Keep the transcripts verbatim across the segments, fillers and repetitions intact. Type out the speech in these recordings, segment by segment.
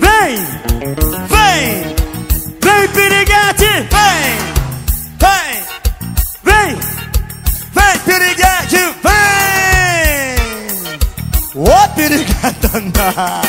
Vem, vem, vem piriguete, vem, vem, vem, vem piriguete, vem. Ô piriguete andar.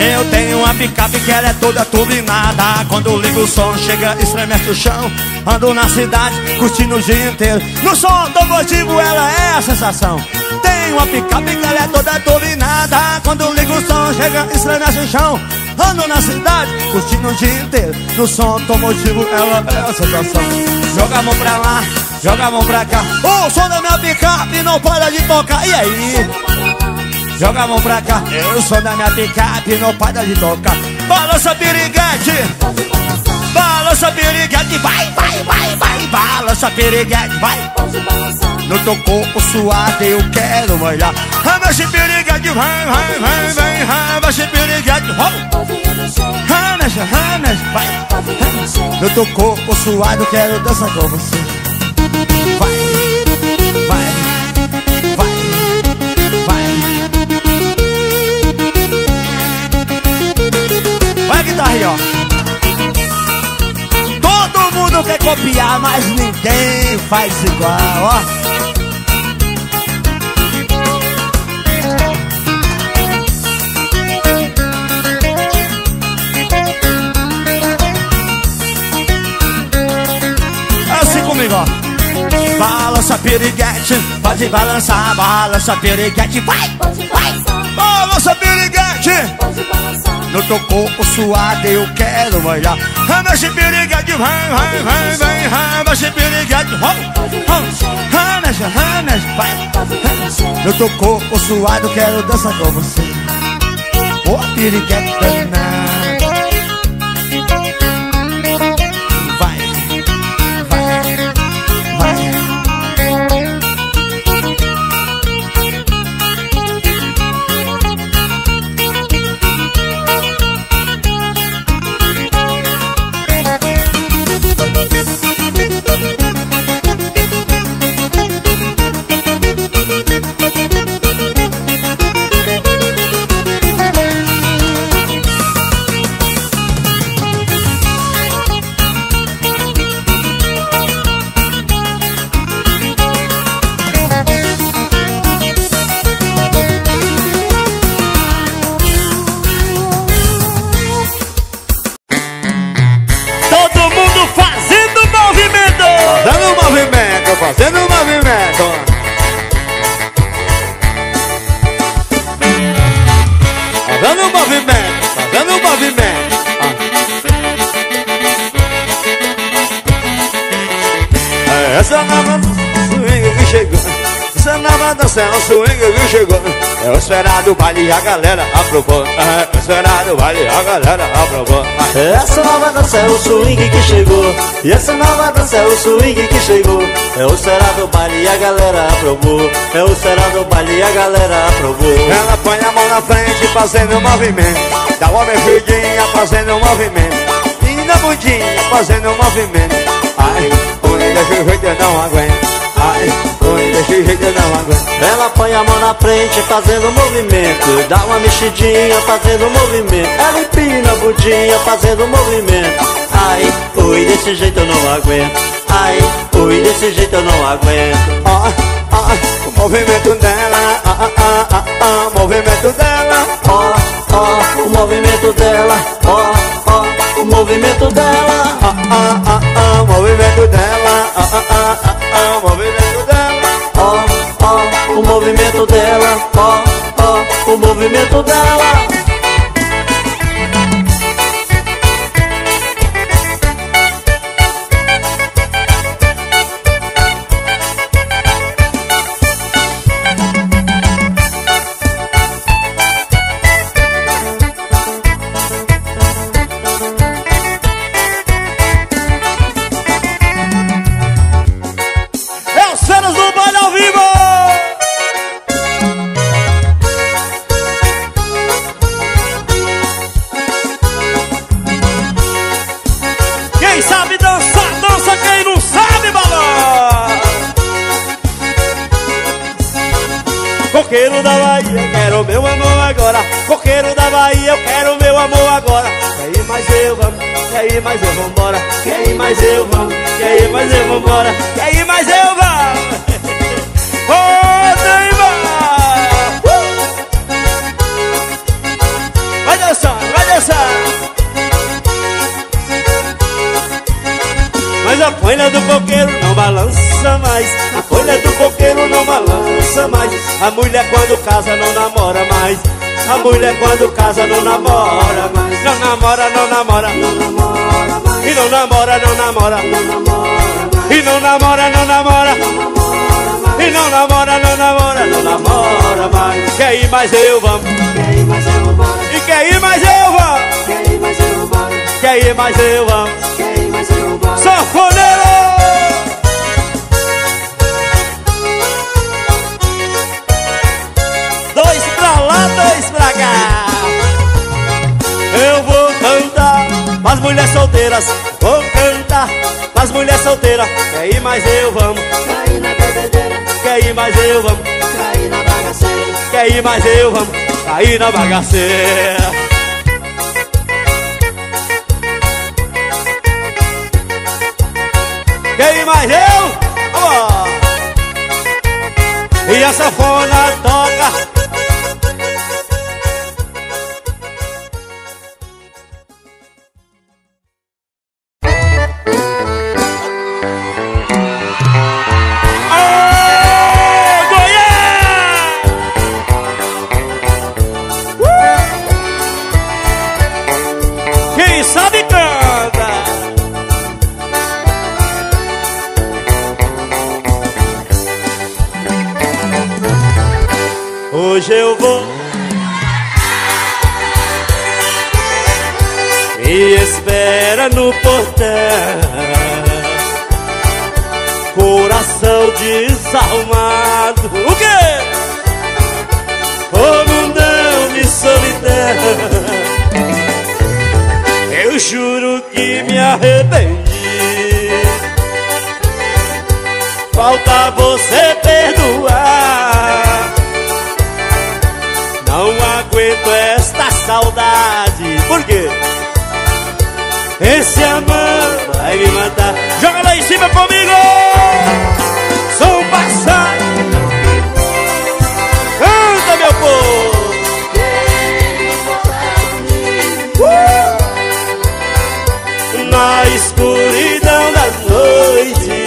Eu tenho uma picape que ela é toda turbinada. Quando ligo o som chega, estremece o chão. Ando na cidade, curtindo o dia inteiro. No som do motivo ela é a sensação. Tenho uma picape que ela é toda turbinada. Quando ligo o som chega, estremece o chão. Ando na cidade, curtindo o dia inteiro. No som do motivo ela é a sensação. Joga a mão pra lá, joga a mão pra cá. Oh, o som da minha picape não para de tocar. E aí? Joga a mão pra cá, eu sou da minha picape, não para de tocar. Balança piriguete, balança piriguete, vai, vai, vai, vai. Balança piriguete, vai. No teu corpo suado eu quero olhar. Mexe piriguete, vai, vai, vai, vai. Mexe piriguete, vai. Mexe, mexe, vai. No teu corpo suado quero dançar com você. Vai, vai. Todo mundo quer copiar, mas ninguém faz igual, ó. Assim comigo, ó. Balança piriguete, pode balançar. Balança piriguete, vai, vai. Balança piriguete, pode balançar. No teu corpo suado eu quero olhar. Mexe piriguete, vai, vai, vai, vai. Mexe piriguete, vai. Mexe, mexe, vai. No teu corpo suado quero dançar com você. Ô piriguete danada. Vai, vai, vai. Essa nova swing que chegou, essa nova dança é um swing que chegou. É o esperado baile e a galera aprovou. É o esperado baile e a galera aprovou. Essa nova dança é o swing que chegou. E essa nova dança é o swing que chegou. É o esperado baile e a galera aprovou. É o esperado baile e a galera aprovou. Ela põe a mão na frente fazendo um movimento. Dá uma mexidinha fazendo um movimento. E na bundinha fazendo um movimento. Ai, desse jeito eu não aguento. Ai, oi, desse jeito eu não aguento. Ela põe a mão na frente fazendo movimento. Dá uma mexidinha fazendo movimento. Ela empina a budinha fazendo movimento. Ai, oi, desse jeito eu não aguento. Ai, oi, desse jeito eu não aguento. Ah, ah, o movimento dela. Ah, ah, ah, ah, o movimento dela. Ah, ah, o movimento dela. Ah, ah, o movimento dela. Ah, ah, ah, ah, o movimento dela. Ah, ah, ah, ah, o movimento dela. Ó, ó, o movimento dela. Ó, ó, o movimento dela. Será Coqueiro da Bahia, eu quero meu amor agora. Coqueiro da Bahia, eu quero meu amor agora. Quer ir mais eu vamos, quer ir mais eu vambora. Quer ir mais eu vamos, quer ir mais eu vambora. Quer ir mais eu vamos. Vai dançar, vai dançar. Mas a folha do coqueiro não balança mais. A folha do coqueiro não balança mais. A mulher quando casa não namora mais. A mulher quando casa não namora mais. Não namora, não namora, não namora mais. E não namora, não namora, não namora mais. E não namora, não namora, não namora mais. E não namora, não namora, não namora mais. Quer ir mais eu vamos. Quer ir mais eu vou, quer ir mais eu vou, quer ir mais eu vou, quer ir mais eu vou. Sanfoneiro, dois pra lá, dois pra cá. Eu vou cantar pras mulheres solteiras, vou cantar pras mulheres solteiras. Quer ir mais eu vamos, cair na bebedeira. Quer ir mais eu vamos, cair na bagaceira. Quer ir mais eu vamos, caí na bagaceira. Quem mais eu? Oh. E a sanfona toca. Hoje eu vou e espera no portão, coração desarrumado. O quê? Oh, mundão de solidão. Eu juro que me arrependi. Falta você perdoar. Não aguento esta saudade. Por quê? Esse amor vai me matar. Joga lá em cima comigo. Sou um passado. Canta, meu povo. uh! Na escuridão da noite,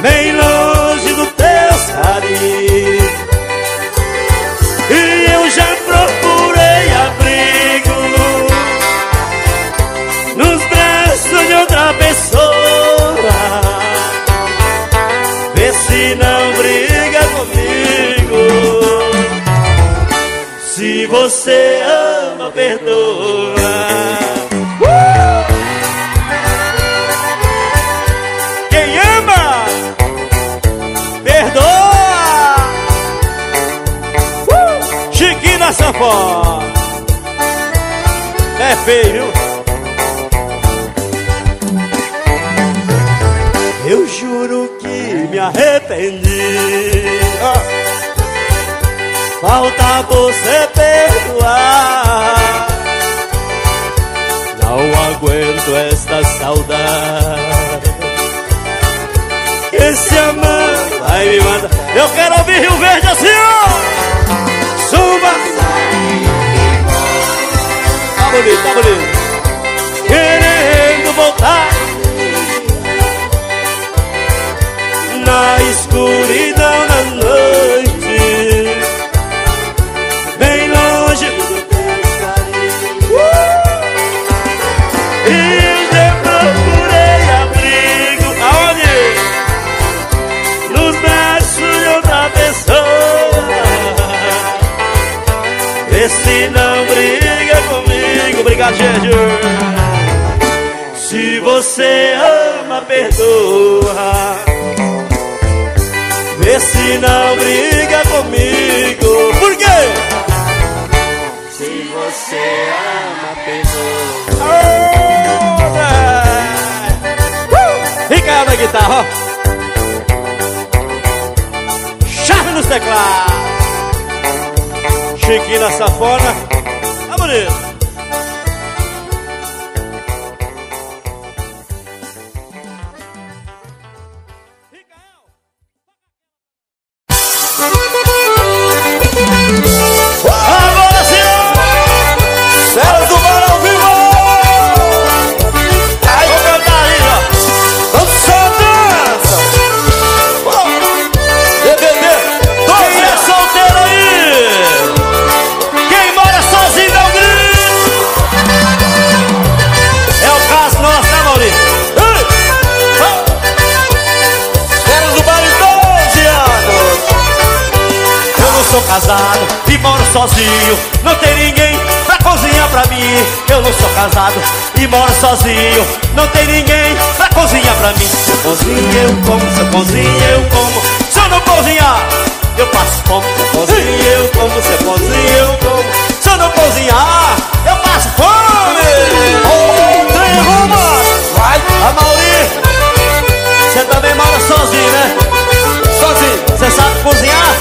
bem longe do teu carinho, procurei abrigo nos braços de outra pessoa. Vê se não briga comigo. Se você ama, perdoa. Sanfona é feio. Eu juro que me arrependi. Falta você perdoar. Não aguento esta saudade. Esse amor vai me matar. Eu quero ouvir Rio Verde assim, ó. Suba. Tá bonito, tá bonito. Querendo voltar na escuridão da noite, bem longe do teu carinho. uh! E eu procurei abrigo. Aonde? Nos braços de outra pessoa. Vê se não briga comigo. Obrigado, gente. Se você ama, perdoa. Vê se não briga comigo. Por quê? Se você ama, perdoa. Fica na guitarra, ó. Charme no nos teclados. Chiquinho na sanfona, tá bonito. Casado e moro sozinho, não tem ninguém pra cozinhar pra mim. Eu não sou casado e moro sozinho, não tem ninguém pra cozinhar pra mim. Se eu cozinho eu como, se eu cozinho eu como, se eu não cozinhar eu passo fome. Se eu cozinho eu como, se eu cozinho eu como, se eu não cozinhar eu passo fome. Trem Roma, vai, Amauri, você também mora sozinho, né? Sozinho, você sabe cozinhar?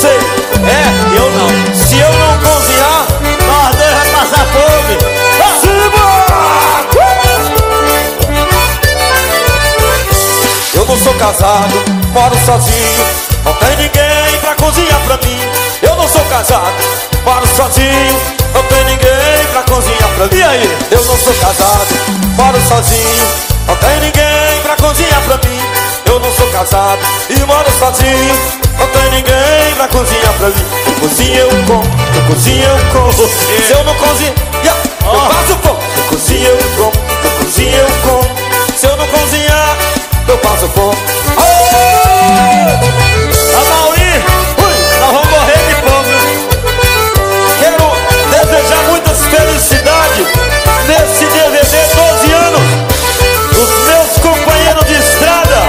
Sei. É, eu não. Se eu não cozinhar, nós dois vai passar fome. Ah! Simba! Eu não sou casado, moro sozinho, não tem ninguém pra cozinhar pra mim. Eu não sou casado, moro sozinho, não tem ninguém pra cozinhar pra mim. E aí? Eu não sou casado, moro sozinho, não tem ninguém pra cozinhar pra mim. Eu não sou casado e moro sozinho, não tem ninguém pra cozinhar pra mim. Eu cozinho eu como, eu cozinho eu como, se eu não cozinhar, oh, eu passo fome. Eu cozinho eu como, eu cozinho eu como, se eu não cozinhar, eu passo fome. Oh! Amauri, nós vamos morrer de fome. Quero desejar muitas felicidades nesse D V D doze anos dos meus companheiros de estrada,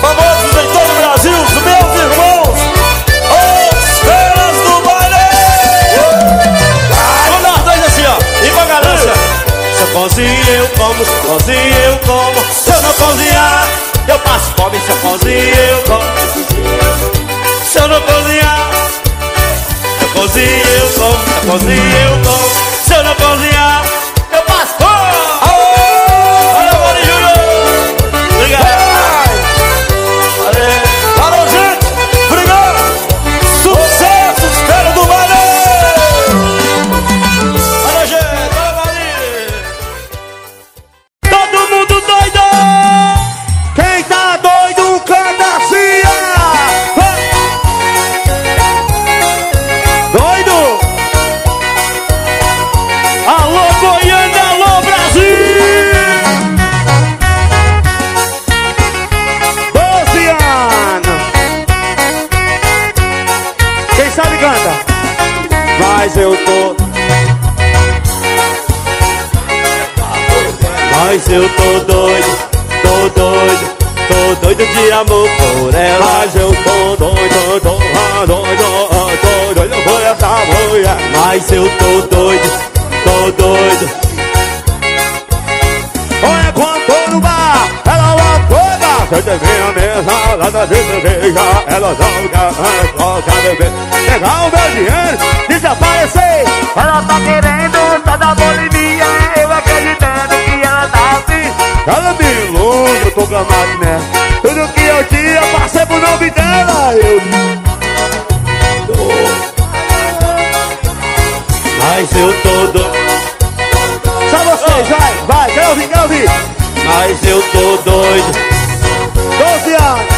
famosos em todo o Brasil, os meus cozinho eu como, se eu cozinho eu como, se eu não cozinhar, eu passo fome. Se eu cozinho eu como, se eu não cozinhar, eu cozinho eu como, se eu cozinho eu como, se eu não cozinhar, eu passo fome. Valeu, Mori Júnior! Obrigado! Valeu, gente! Obrigado! Sucesso, espera do Valeu! Valeu, gente! Mas eu tô, mas eu tô doido, tô doido, tô doido de amor por ela. Mas eu tô doido, tô doido, tô doido por essa mulher. Mas eu tô doido, tô doido. Olha quando tô no bar, ela lá toda, se eu devia a mesa, lá da vida veja, ela joga, toca, bebê. Pegar o meu dinheiro, desaparecer. Ela tá querendo, tá da Bolívia, eu acreditando que ela tá assim. Ela me ilude, eu tô gamado, né? Tudo que eu tinha, passei pro nome dela. Eu tô, mas eu tô doido. Só vocês, vai, vai, quer ouvir, quer ouvir. Mas eu tô doido. Doze anos.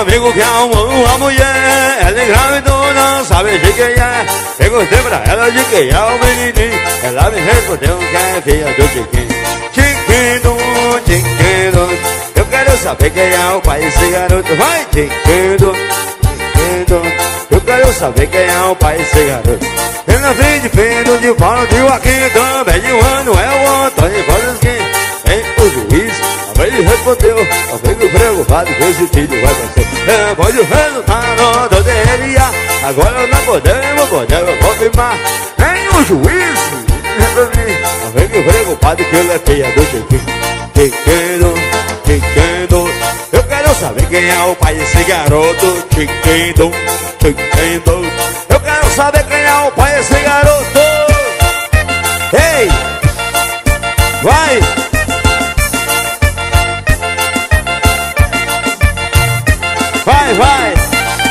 Amigo que é uma, uma mulher ela engravidou, não sabe de quem é. Perguntei pra ela de quem é o menininho, ela me respondeu que é filha do Tiquinho. Tiquinho, Tiquinho, eu quero saber quem é o pai desse garoto. Vai, Tiquinho, Tiquinho, eu quero saber quem é o pai desse garoto. Eu nasci de Pedro, de Paulo, de Joaquim, também de Manoel, é o Antônio Bolasquim. Vem pro juiz, a mãe lhe respondeu, a mãe do preocupado que esse filho vai vencer. É, pode o resultado da D N A, agora não podemos, podemos confirmar. Vem o juiz, a mãe do preocupado que ele é feia do Chiquinho. Chiquinho, Chiquinho, eu quero saber quem é o pai desse garoto. Chiquinho, Chiquinho, eu quero saber quem é o pai desse garoto. Ei, vai. Vai, vai.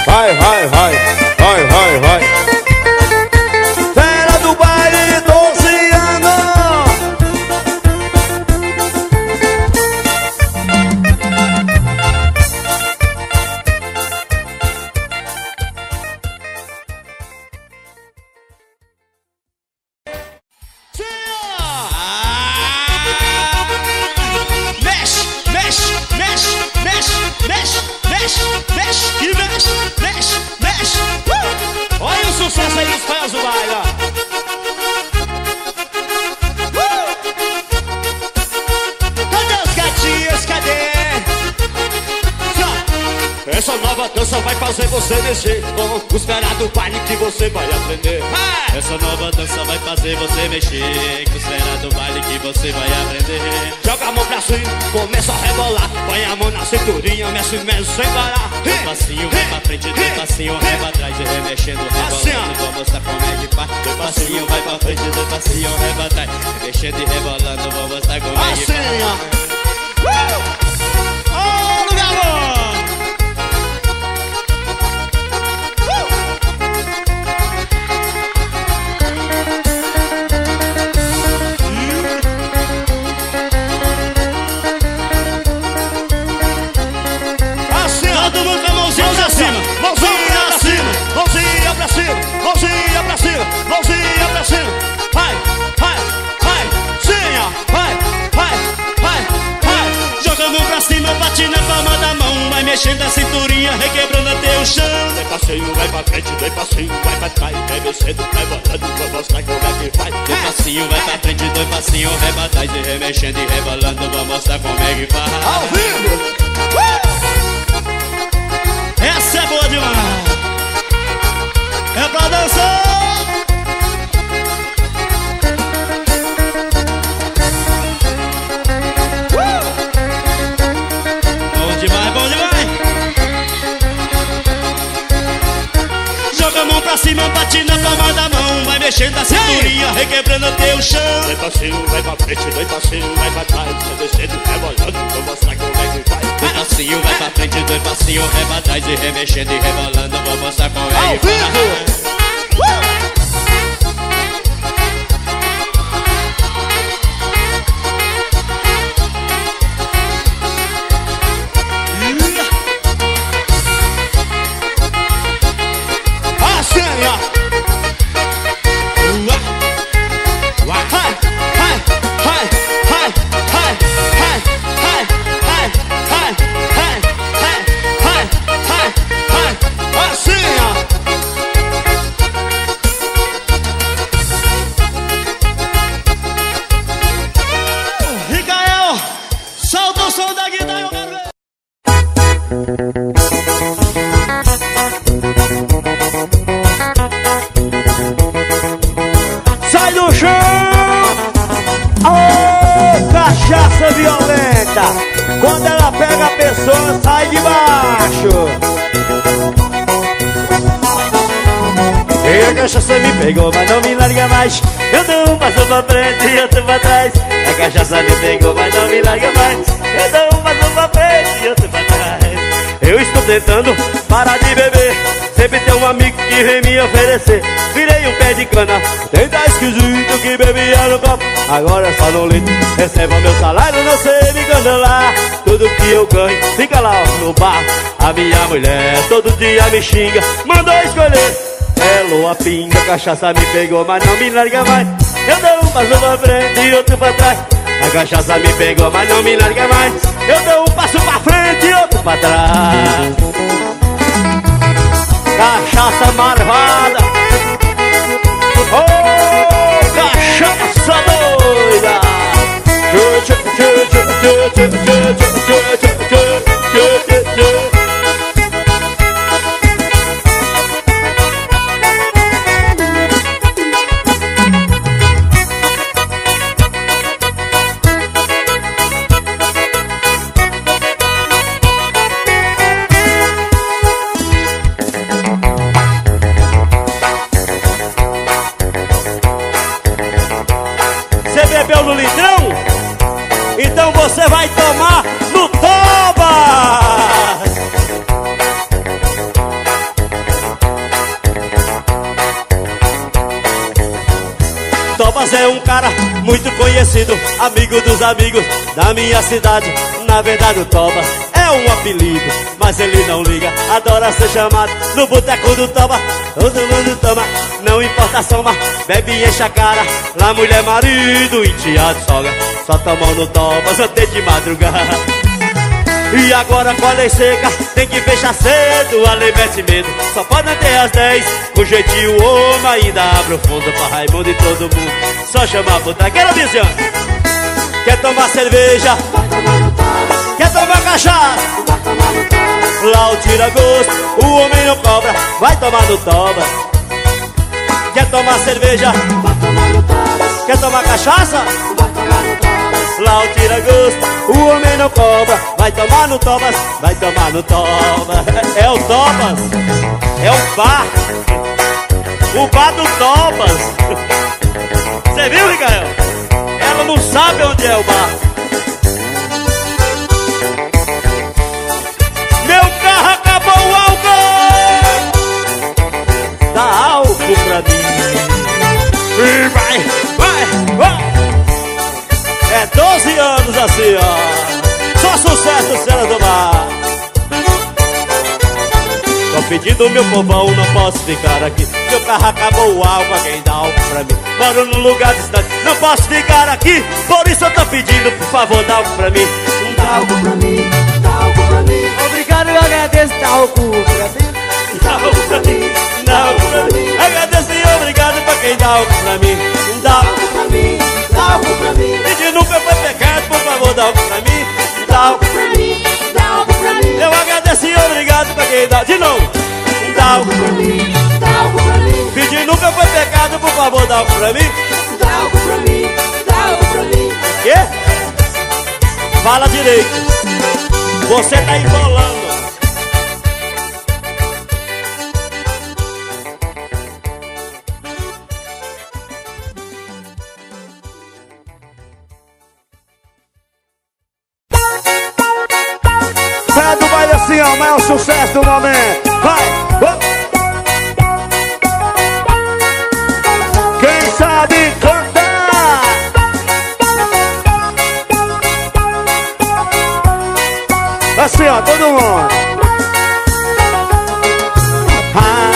Vai, vai, vai. Vai, vai, vai. Fera do baile de doze anos. Sucesso aí dos pés do baile, ó. Uh! Cadê os gatinhos, cadê? Já. Essa nova dança vai fazer você mexer com os caras do baile que você vai aprender. Vai. Essa nova dança vai fazer você mexer com os caras do baile que você vai aprender. Joga a mão pra cima, começa a rebolar, põe a mão na cinturinha, mexe, mexe sem parar. Um passinho vai pra frente, dois passinho vai pra trás, remexendo, rebolando, vou mostrar como é que faz. Dois passinho vai pra frente, dois passinho vai pra trás, remexendo e rebolando, vou mostrar como é que faz. Assim, ó. Ô, lugar mexendo a cinturinha, requebrando até o chão. Vai passinho, vai pra frente, vai passinho, vai pra trás, remexendo, rebolando, vou mostrar como é que faz. Dois passinho, vai pra frente, dois passinho, vai pra trás, e remexendo e rebolando, vou mostrar como é que faz. Ao vivo! Uh! Essa é boa demais! É pra dançar! Cima, bate na palma da mão, vai mexendo a cinturinha, requebrando até o chão. Dois passinho, vai pra frente, dois passinho, vai pra trás, remexendo, rebolando, vou mostrar como é que faz. Dois passinho, vai pra frente, dois passinho, vai pra trás, e remexendo e rebolando, vou mostrar como é que faz. Pegou, mas não me larga mais. Eu dou um passo pra frente e outro pra trás. A cachaça me pegou, mas não me larga mais. Eu dou um passo pra frente e outro pra trás. Eu estou tentando parar de beber, sempre tem um amigo que vem me oferecer. Virei um pé de cana, tenta esquisito que bebia no copo, agora é só no litro. Receba meu salário, não sei me enganar. Tudo que eu ganho fica lá no bar. A minha mulher todo dia me xinga, mandou escolher ela a pinga, cachaça me pegou, mas não me larga mais. Eu dou um passo pra frente e outro pra trás. A cachaça me pegou, mas não me larga mais. Eu dou um passo pra frente e outro pra trás. Cachaça marvada, oh, cachaça doida. Bebeu no litrão? Então você vai tomar no toba! Tobas é um cara muito conhecido, amigo dos amigos da minha cidade. Na verdade o Tobas é um apelido, mas ele não liga, adora ser chamado. No boteco do Tobas todo mundo toma, não importa a soma, bebe e enche a cara. Lá mulher, marido e enteado, sogra, só tomam no Tobas até de madrugada. E agora com a lei seca, tem que fechar cedo, a lei mete medo, só pode até às dez. Com jeitinho o homem ainda abre o fundo pra Raimundo e todo mundo, só chamar botaqueira vizinha. Quer tomar cerveja? Vai tomar no Tobas. Quer tomar cachaça? Vai tomar no Tobas. Lá o tira gosto, o homem não cobra, vai tomar no Tobas. Quer tomar cerveja? Vai tomar no Tobas. Quer tomar cachaça? Vai tomar no Tobas. Lá o tira gosto, o homem não cobra, vai tomar no Tobas, vai tomar no Tobas. É o Tobas, é o bar, o bar do Tobas. Você viu, Ricardo? Ela não sabe onde é o bar. Meu carro acabou o álcool, dá álcool pra mim. Vai, vai, vai. É doze anos assim, ó. Só sucesso, Senhora do Mar. Tô pedindo meu povão, não posso ficar aqui. Meu carro acabou o álcool, alguém dá álcool pra mim. Moro num lugar distante, não posso ficar aqui. Por isso eu tô pedindo, por favor, dá álcool pra mim. Dá álcool pra mim, dá álcool pra mim. Obrigado, eu agradeço, dá álcool pra mim. Dá álcool pra mim, dá álcool pra mim. Agradeço e obrigado pra quem dá álcool pra mim. Dá álcool pra mim, dá álcool pra mim. E de nunca foi pecado, por favor, dá álcool pra mim. Dá álcool pra mim, dá álcool pra mim. Eu agradeço e obrigado pra quem dá. De novo. Dá álcool pra mim, dá álcool pra mim. E de nunca foi pecado, por favor, dá álcool pra mim. Dá álcool pra mim, dá álcool pra mim. Quê? Fala direito. Você tá enrolando. Assim, ó, mas é o sucesso do momento. Vai, vai. Quem sabe cantar? Assim, ó, todo mundo. Ah.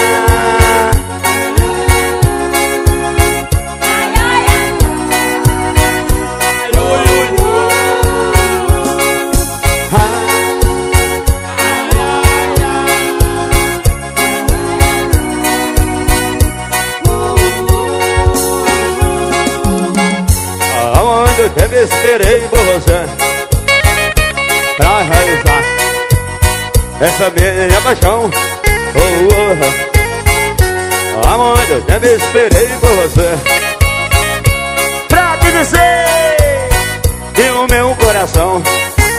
Eu esperei por você pra realizar essa minha paixão. Oh, oh. Amor, eu sempre esperei por você pra te dizer que o meu coração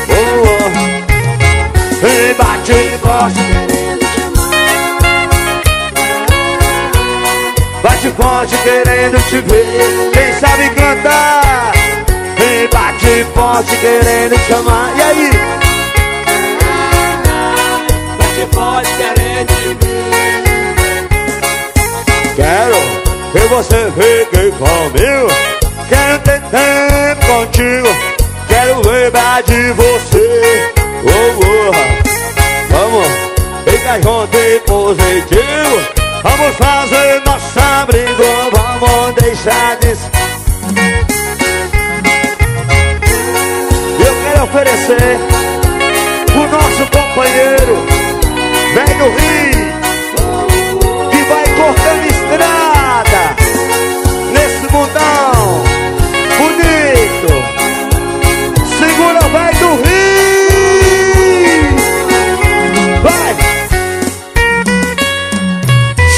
oh, oh. E bate forte, querendo te amar. Bate forte, querendo te ver. Quem sabe cantar? E bate forte querendo te amar. E aí? e você fique comigo. Quero ter tempo contigo, quero lembrar de você. Oh, oh. Vamos ficar junto e positivo. Vamos fazer nossa briga, vamos deixar disso. Eu quero oferecer o nosso companheiro velho Rio, que vai cortando estrada nesse mundão bonito. Segura o velho do Rio. Vai,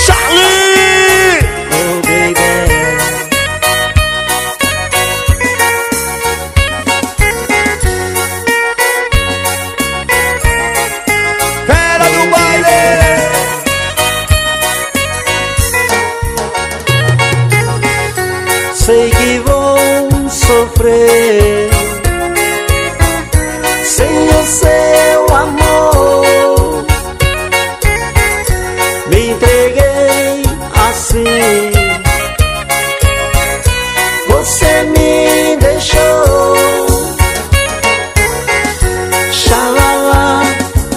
Charlie. Meu baby, fera do baile. Sei que vou sofrer sem o seu amor. Me entreguei assim, você me deixou. Xalala,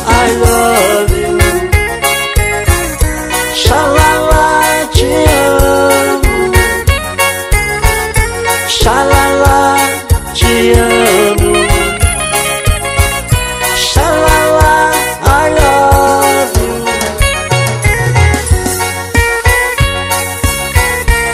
I love you. Xalala, te amo. Xalala, te amo. Xalala, I love you. Ô, Goiás!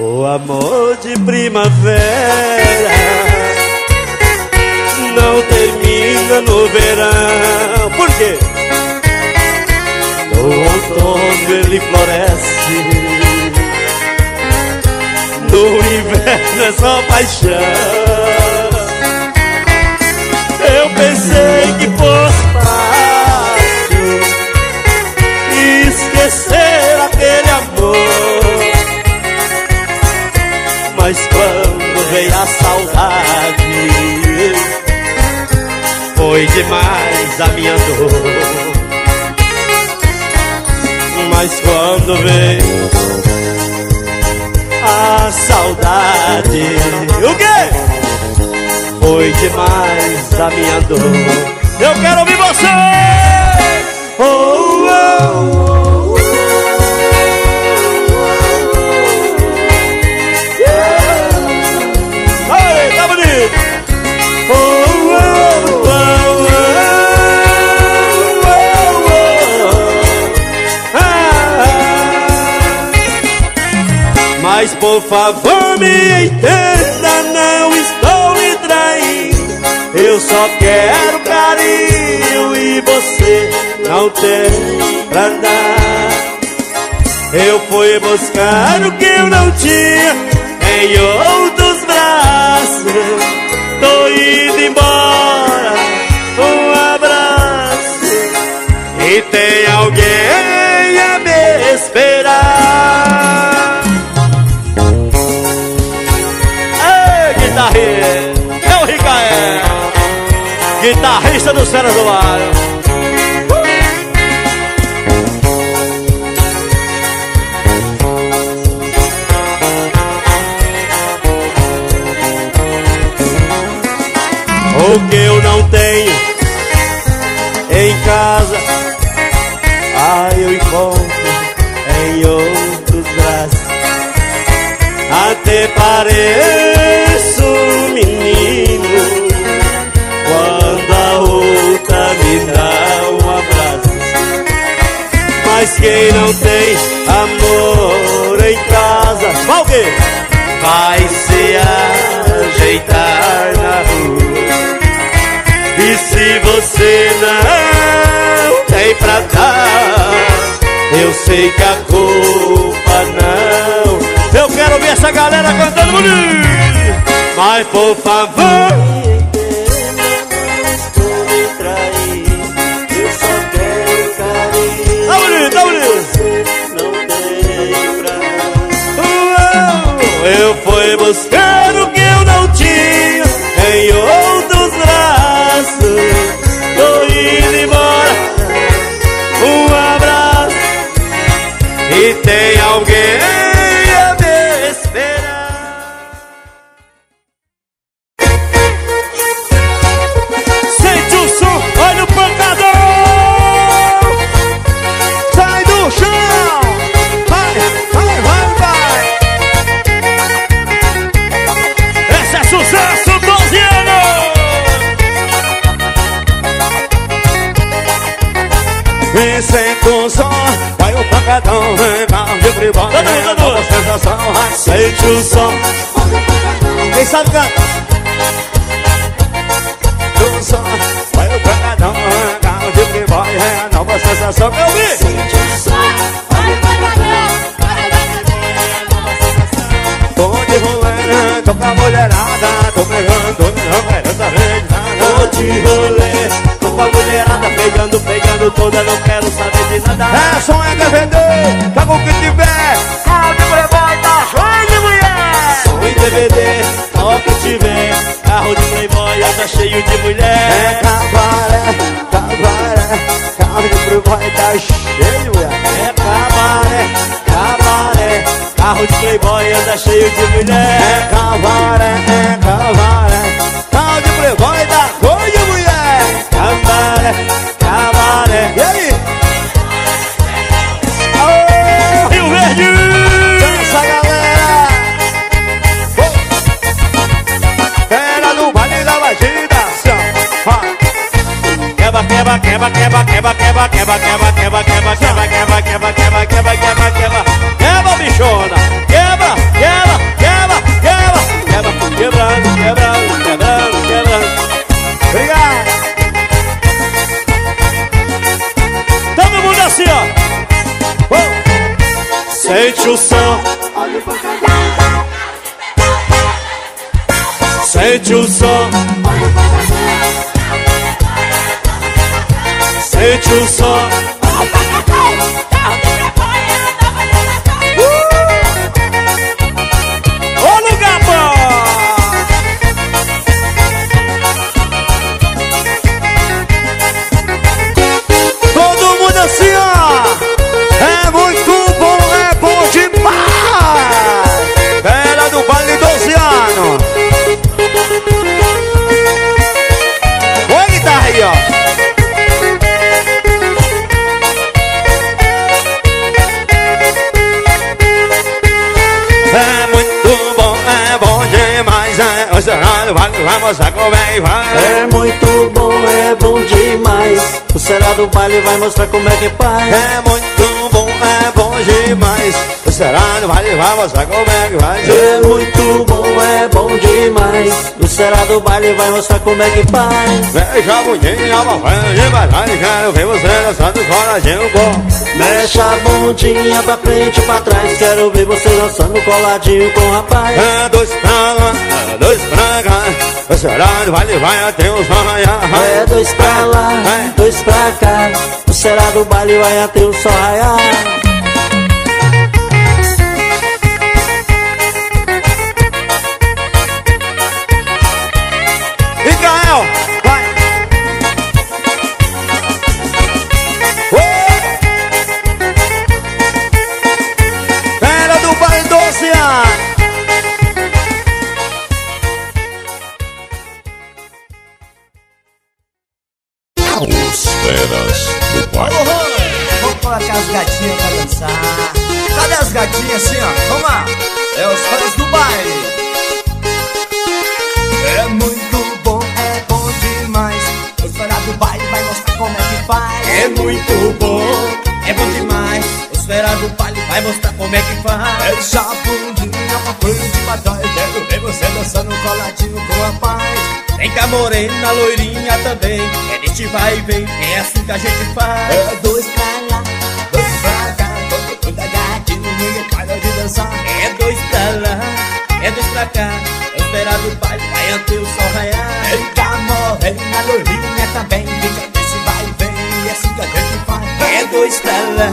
O amor de primavera não termina no verão. Por quê? No outono ele floresce, no inverno é só paixão. Eu pensei que fosse fácil esquecer aquele amor, mas quando veio a saudade, foi demais a minha dor. Mas quando veio a saudade, o quê? Foi demais a minha dor. Eu quero ouvir você! Oh, oh, oh, oh. Yeah. Aí, tá bonito! Oh, oh, oh, oh, oh, oh. Ah. Mas por favor me entenda, não estou me traindo. Eu só quero carinho e você não tem pra dar. Eu fui buscar o que eu não tinha em outros braços. Tô indo embora, um abraço, e tem alguém a me esperar. Ei, guitarrista, é o Ricael, guitarrista do Cenas do Mar. O que eu não tenho em casa, ah, eu encontro em outros braços. Até pareço um menino quando a outra me dá um abraço. Mas quem não tem amor em casa, vai o quê? Vai se ajeitar na rua. você não tem pra dar, eu sei que a culpa não. Eu quero ver essa galera cantando bonito. Mas por favor, eu só quero carinho. Tá bonito, tá bonito. Não tem pra dar. Eu fui buscar o que eu não tinha em outros braços. Tô indo embora, um abraço, e tem alguém a me esperar. Sente o som, olha o pancador. Sai do chão, vai, vai, vai, vai. Esse é sucesso, doze anos. E sente o som, vai o pancadão, vem carro de bribão, é nova sensação. Sente o som, quem sabe cantar? Sente o som, vai o pancadão, vem carro de bribão, é nova sensação. Eu vi! Sente o som, vai o pancadão, vai o pancadão, é nova sensação. Tô de rolê, tô com a mulherada, tô pegando, não quero saber de nada. Tô de rolê, tô com a mulherada, pegando, pegando toda, não quero saber de nada. É, só é que é vender, paga o que tiver. Carro de playboy, tá cheio de mulher. Som em D V D, só que tiver. Carro de playboy, tá cheio de mulher. É cabaré, cabaré. Carro de playboy, tá cheio de mulher. É cabaré, cabaré. Carro de playboy, tá cheio de mulher. É cabaré, é cabaré. Carro de playboy, tá cheio de mulher. Cabaré, cabaré. E aí? Aô, Rio Verde! Dança, galera! Oh. Era no baile da batida, assim, queba, queba, queba, queba, queba, queba, queba, queba, queba, queba, queba, queba, queba, queba, queba, queba, queba. Queba, bichona! Queba, queba, queba, queba. Queba, quebrando, quebrando, quebrando, quebrando. Obrigado! Assim, ó. Oh. Sente o som, olha o pancadão. Sente o som, olha o pancadão. Sente o som, olha o pancadão. Vai mostrar como é que faz. É muito bom, é bom demais. O Será do Baile vai mostrar como é que faz. É muito bom, é bom demais. O Será do Baile vai mostrar como é que faz. É muito bom, é bom demais. O Será do Baile vai mostrar como é que faz. Mexe a bundinha, mamãe de bailagem. Quero ver você dançando coladinho bom. Mexe a bundinha pra frente e pra trás. Quero ver você dançando coladinho com o rapaz. É dois pra lá, é dois pra cá. O Será do Baile vai até os arraiar. É dois pra lá, é dois pra cá. O Será do Baile vai até o sol raiar. E Gael, vai. Oh. Era do Baile doze anos. Os Feras do Baile. Vamos colocar as gatinhas pra dançar. Cadê as gatinhas assim, ó? Vamos lá. É os Feras do Baile. É muito bom, é bom demais. Os Feras do Baile vai mostrar como é que faz. É muito bom, é bom demais. Os Feras do Baile vai mostrar como é que faz. É chapundinha pra frente e pra trás. Quero ver você dançando coladinho com a paz. Tem que a morena, a loirinha também é neste vai e vem, é assim que a gente faz. É dois pra lá, dois pra cá, todo agarradinho, ninguém para de dançar. É dois pra lá, é dois pra cá, é esperar do pai, vai até o sol raiar. É que a morena, a loirinha também fica nesse vai e vem, é assim que a gente faz. É dois pra lá,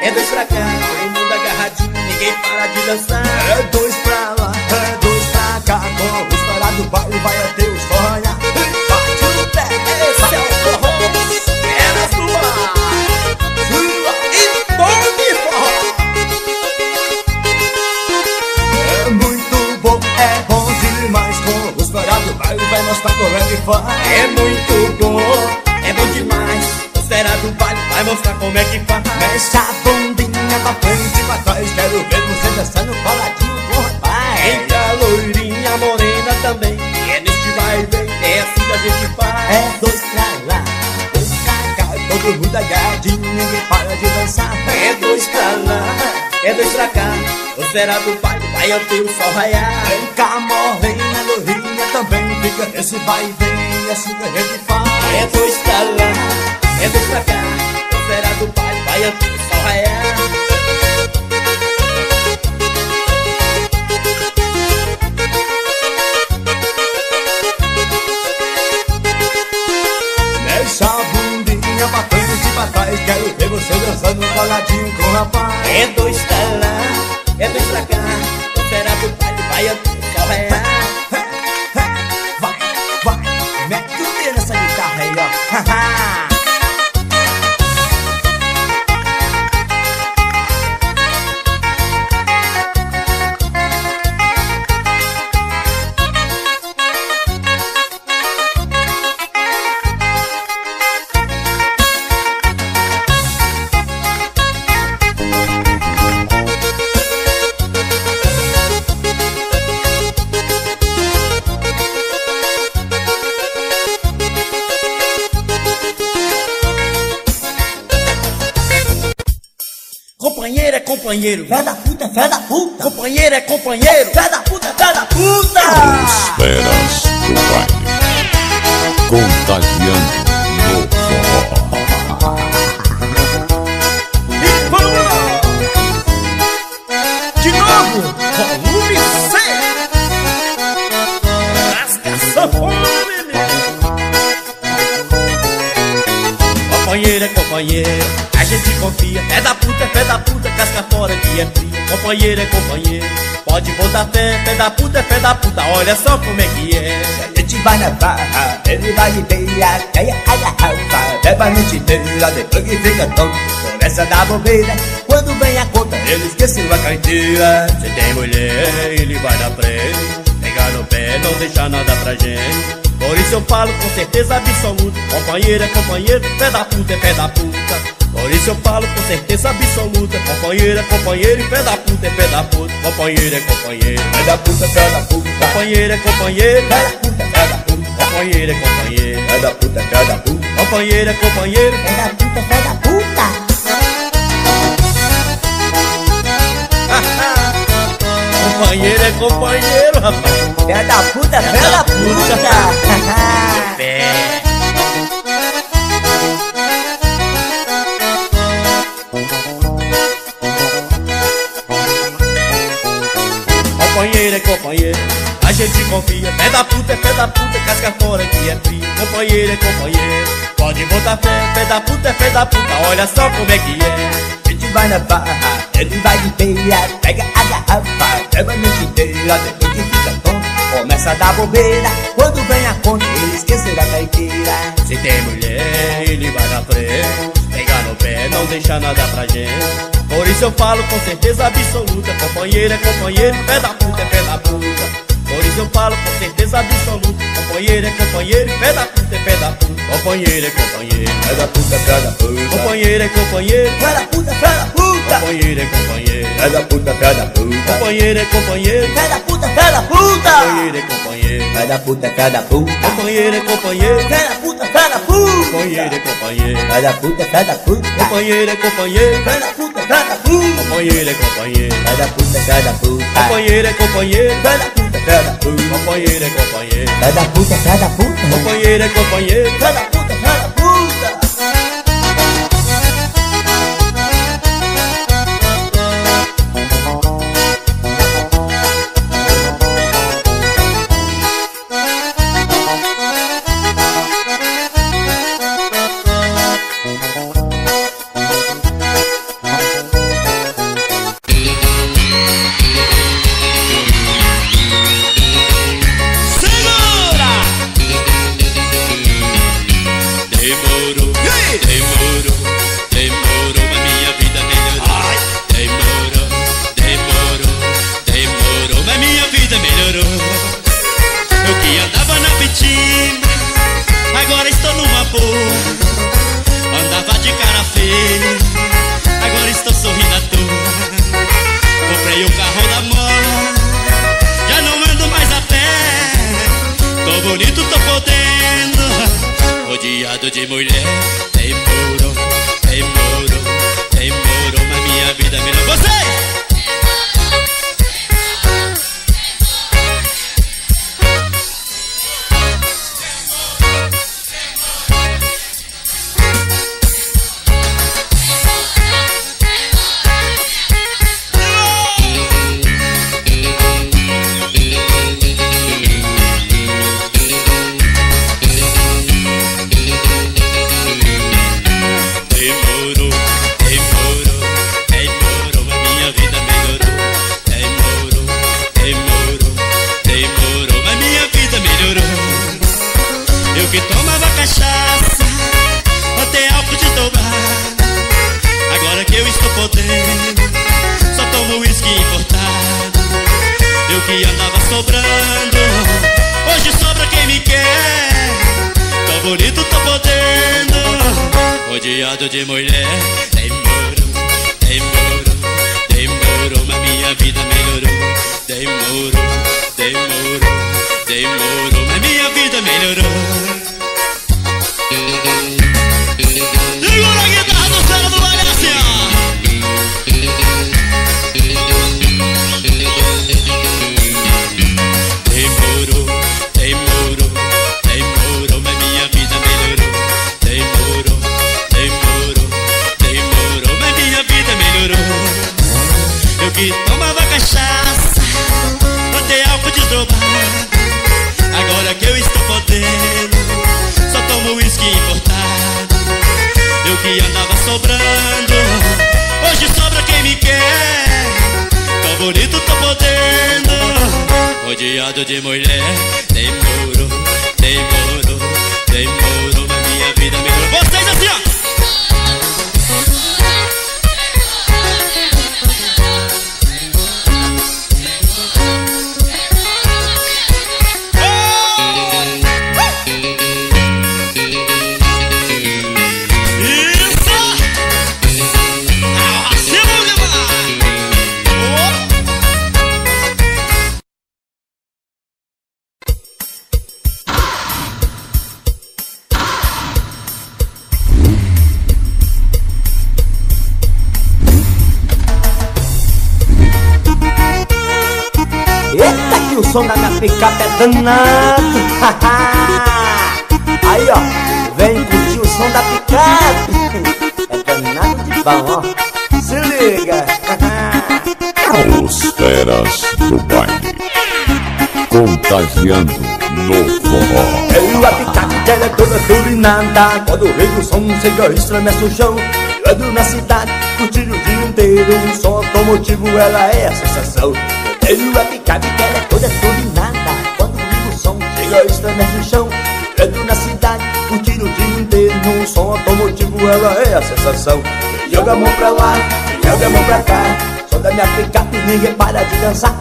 é dois pra cá, todo mundo agarradinho, ninguém para de dançar. É dois pra lá, é dois pra cá, com os parados do bairro vai até o sol raiar. É muito bom, é bom demais. Será do baile, vai mostrar como é que faz. Mexe a bundinha pra frente e pra trás, quero ver você dançando coladinho com o rapaz. Entra a loirinha, morena também, e é neste vai e vem, é assim que a gente faz. É dois pra lá, dois pra cá, todo mundo agarradinho, ninguém para de dançar. É dois pra lá, é dois pra cá, será do baile, vai até o sol raiar. Vem cá, morena, loirinha também fica nesse vai e vem, assim que a gente faz. É dois pra lá, é dois pra cá, o fera do pai vai até o sol raiar. Mexa a bundinha pra frente e pra trás, quero ver você dançando coladinho com o rapaz. É dois pra lá, é dois pra cá, o fera do pai vai até o sol raiar. Companheiro é companheiro, fé da puta é fé da puta. Companheiro é companheiro, fé da puta é fé da puta. As feras do baile, contagiando o forró. E vamos! De novo, volume C. Rasga sanfona, neném. Companheiro é companheiro, a gente confia, é da puta, é fé da puta, casca fora que é fria. Companheiro é companheiro, pode botar fé, fé da puta, é fé da puta, olha só como é que é. A gente vai na barra, ele vai e veio, até a garrafa, beba a noite inteira, depois que fica tonto, começa a dar bobeira, quando vem a conta, ele esqueceu a carteira. Se tem mulher, ele vai dar prêmio, pegar no pé, não deixar nada pra gente. Por isso eu falo com certeza absoluta, companheiro é companheiro, fé da puta é fé da puta. Por isso eu falo com certeza absoluta, companheiro é companheiro e fé da puta é fé da puta. Companheiro é companheiro, fé da puta é fé da puta. Companheiro é companheiro, fé da puta é fé da puta. Companheiro é companheiro, fé da puta é fé da puta. Companheiro é companheiro, fé da puta é fé da puta. Companheiro é companheiro, rapaz, fé da puta é fé da puta. Companheiro é companheiro, a gente confia, fé da puta é fé da puta, casca fora que é fria. Companheiro é companheiro, pode botar fé, fé da puta é fé da puta, olha só como é que é. A gente vai na barra, ele vai inteira, pega a garrafa, beba a noite inteira, depois que fica tonto, começa a dar bobeira, quando vem a conta, ele esquecerá a carteira. Se tem mulher, ele vai na frente, pegar no pé, não deixar nada pra gente. Por isso eu falo com certeza absoluta, companheiro é companheiro, fé da puta é fé da puta. Por isso eu falo com certeza absoluta, companheiro é companheiro, fé da puta é fé da puta. Companheiro é companheiro, fé da puta é fé da puta. Companheiro é companheiro, fé da puta é fé da puta. Companheiro é companheiro, fé da puta é fé da puta. Companheiro é companheiro, fé da puta é fé da puta. Companheiro é companheiro, fé da puta é fé da puta. Companheiro é companheiro, fé da puta é fé da puta. Companheiro é companheiro, fé da puta é fé da puta. Companheiro é companheiro, fé da puta. vai da puta. Companheiro é companheiro, vai da puta, vai da puta. Companheiro é companheiro, vai da puta, vai da puta. Companheiro é companheiro, vai da puta, vai da puta. Companheiro é companheiro, vai da puta, vai da puta. De mulher, demorou, demorou, demorou, mas minha vida melhorou. De mulher, demorou, demorou, demorou, mas minha vida melhorou. Demorou, demorou, demorou, mas minha vida melhorou. Segura a guitarra do céu do baile assim, ó. Demorou, demorou, demorou, mas minha vida melhorou. Demorou. Eu que tomava cachaça, botei álcool desdobado. Agora que eu estou podendo, só tomo uísque importado. Eu que andava sobrando, hoje sobra quem me quer. Tão bonito, tô podendo, rodeado de mulher. Demorou, demorou, demorou, mas minha vida melhorou. Vocês assim, ó! O som da minha picape é danado. Aí ó, vem curtir o som da picape. É danado de bom, ó. Se liga. Os feras do baile, contagiando no forró. Eu a picape dela é toda turinada. Quando eu vejo o som, um cigarrista me sujão. Eu ando na cidade, curtindo o dia inteiro. O som automotivo, ela é a sensação. Eu a picape que ela é toda turbinada. Quando ligo o som, chega estremece no chão. Entro na cidade, curtindo o dia inteiro. No som automotivo, ela é a sensação. Joga a mão pra lá, joga a mão pra cá. Só da minha picape, ninguém para de dançar.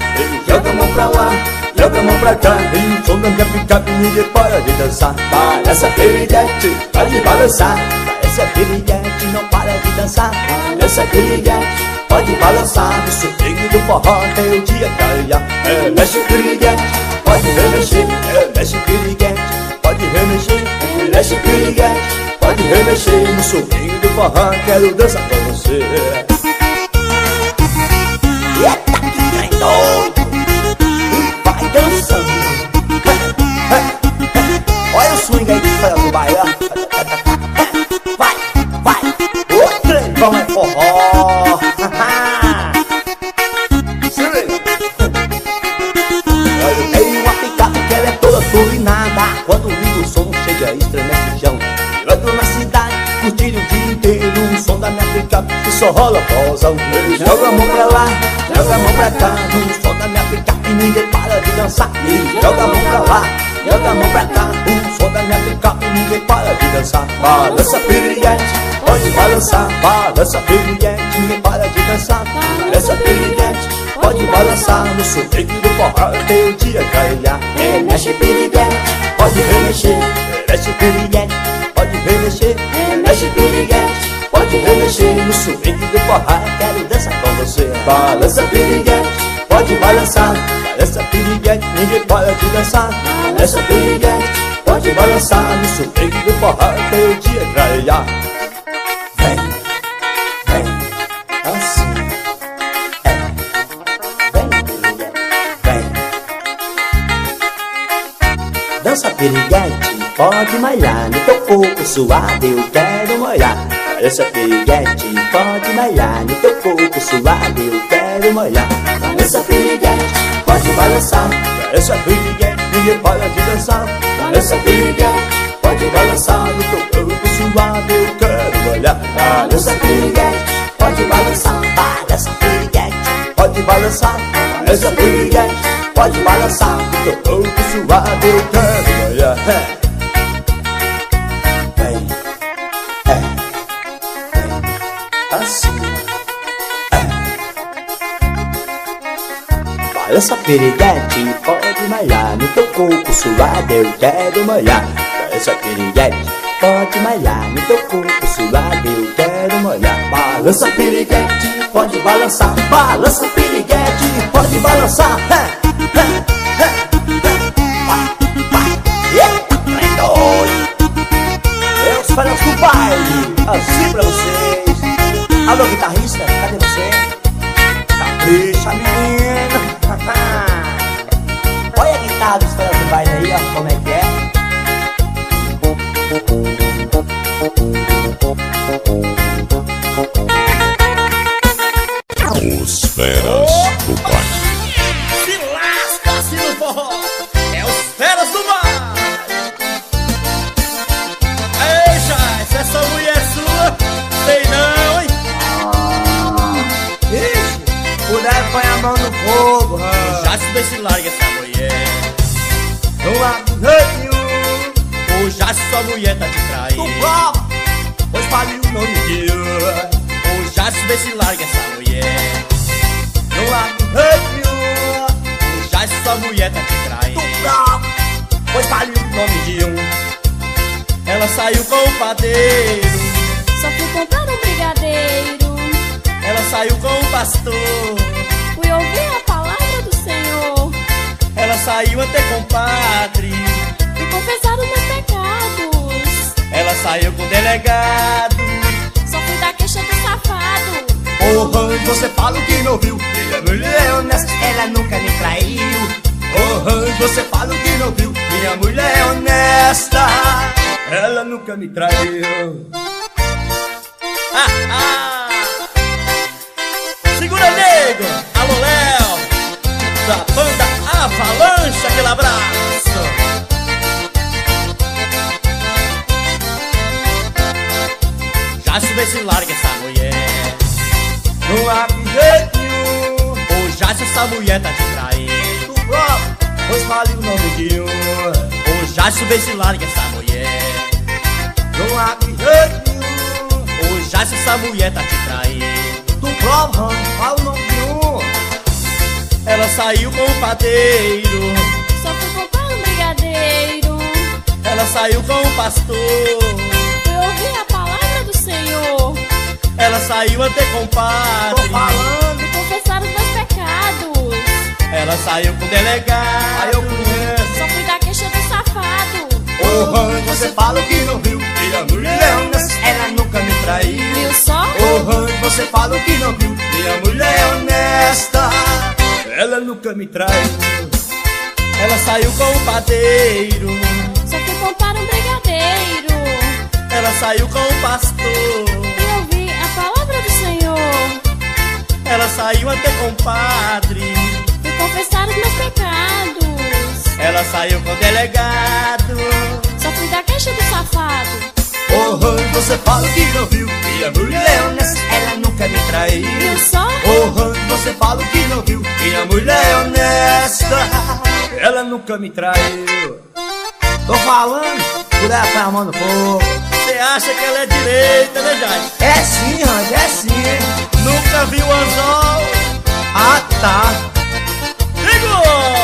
Joga a mão pra lá, joga a mão pra cá. E o som da minha picape, ninguém para de dançar. Parece a pirilhete, pode balançar. Parece a pirilhete, não para de dançar. Parece a pirilhete, pode balançar, o swing do forró até o dia clarear. É, mexe o piriguete, pode remexer. É, mexe o piriguete, pode remexer. É, mexe o piriguete, pode remexer. No swing do forró quero dançar com você. Só rola pausão. Ele joga a mão pra lá, joga a mão pra cá, o som da minha picape e ninguém para de dançar. Ele joga a mão pra lá, joga a mão pra cá, o som da minha picape e ninguém para de dançar. Balança piriguete, pode balançar. Balança piriguete, ninguém para de dançar. Balança piriguete, pode balançar. No sorteio do forró tem o dia carilhar. Remexe piriguete, pode remexer. Remexe piriguete, pode remexer. Remexe piriguete, pode remexer. No sorvete de porra, quero dançar com você. Balança piriguete, pode balançar. Balança piriguete, ninguém para de dançar. Balança piriguete, pode balançar. No sorvete de porra, até o dia clarear. Vem, vem, assim é. Vem, piriguete, vem. Dança piriguete, pode malhar. No teu corpo suado eu quero molhar. Balança piriguete, pode malhar. No teu corpo suado eu quero molhar. Balança piriguete, pode balançar. Balança piriguete, ninguém para de dançar. Balança piriguete, pode balançar. No teu corpo suado eu quero molhar. Balança piriguete, pode balançar. Balança piriguete, pode balançar. Balança piriguete, pode balançar. No teu corpo suado eu quero molhar. Balança piriguete, pode malhar. No teu corpo suado eu quero molhar. Balança piriguete, pode malhar. No teu corpo suado eu quero molhar. Balança piriguete, pode balançar. Balança piriguete, pode balançar. Eu sou falando do baile, assim pra vocês. Alô guitarrista, cadê você? Capricha, menino. Olha a guitarra dos caras do baile aí, ó, como é que é. Os feras do baile. Se lasca-se no forró, é os feras do mar. Ei, Jai, se essa mulher é sua, sei não, hein? Ixi, mulher põe a mão no fogo, rapaz. Vê se larga essa mulher. Não há nenhum. Hoje a sua mulher tá te traindo. Pois fale o nome dele. Hoje a sua vê se larga essa mulher. Não há nenhum. Hoje a sua mulher tá te traindo. Pois fale o nome de um. Ela saiu com o padeiro, só fui comprar um brigadeiro. Ela saiu com o pastor, fui ouvir a palavra. Ela saiu até compadre e confessaram meus pecados. Ela saiu com o delegado, só fui da queixa do safado. Oh, e você fala o que não viu. Minha mulher é honesta, ela nunca me traiu. Oh, e você fala o que não viu. Minha mulher é honesta, ela nunca me traiu. Ah, ah. Segura, nego. Alô, Léo, da banda Avalanche, aquele abraço. Já se vê se larga essa mulher. Não há jeito nenhum. Ou já se essa mulher tá te traindo. Pois fale o nome de um. Ou já se vê se larga essa mulher. Não há jeito nenhum. Ou já se essa mulher tá te traindo. Tu prova, fala o nome de um. Ela saiu com o padeiro, só fui comprar um brigadeiro. Ela saiu com o pastor, fui ouvir a palavra do Senhor. Ela saiu até compadre, tô falando, confessaram os meus pecados. Ela saiu com o delegado, eu conheço, só fui da queixa do safado. Oh, você fala o que não viu. E a mulher, ela nunca me traiu. Viu só? Oh, você você fala o que não viu. Minha mulher é honesta, ela nunca me traiu. Ela saiu com o padeiro, só fui comprar um brigadeiro. Ela saiu com o pastor, e eu vi a palavra do Senhor. Ela saiu até com o padre, fui confessar os meus pecados. Ela saiu com o delegado, só fui dar queixa do safado. Oh, oh, você fala que não viu, minha mulher é honesta, ela nunca me traiu. Eu só? Oh, oh, você fala que não viu, minha mulher é honesta, ela nunca me traiu. Tô falando, cuidado com a mão no fogo. Você acha que ela é direita, né, Jade? É sim, Randy, é sim. Nunca viu o anzol? Ah, tá. Ligou!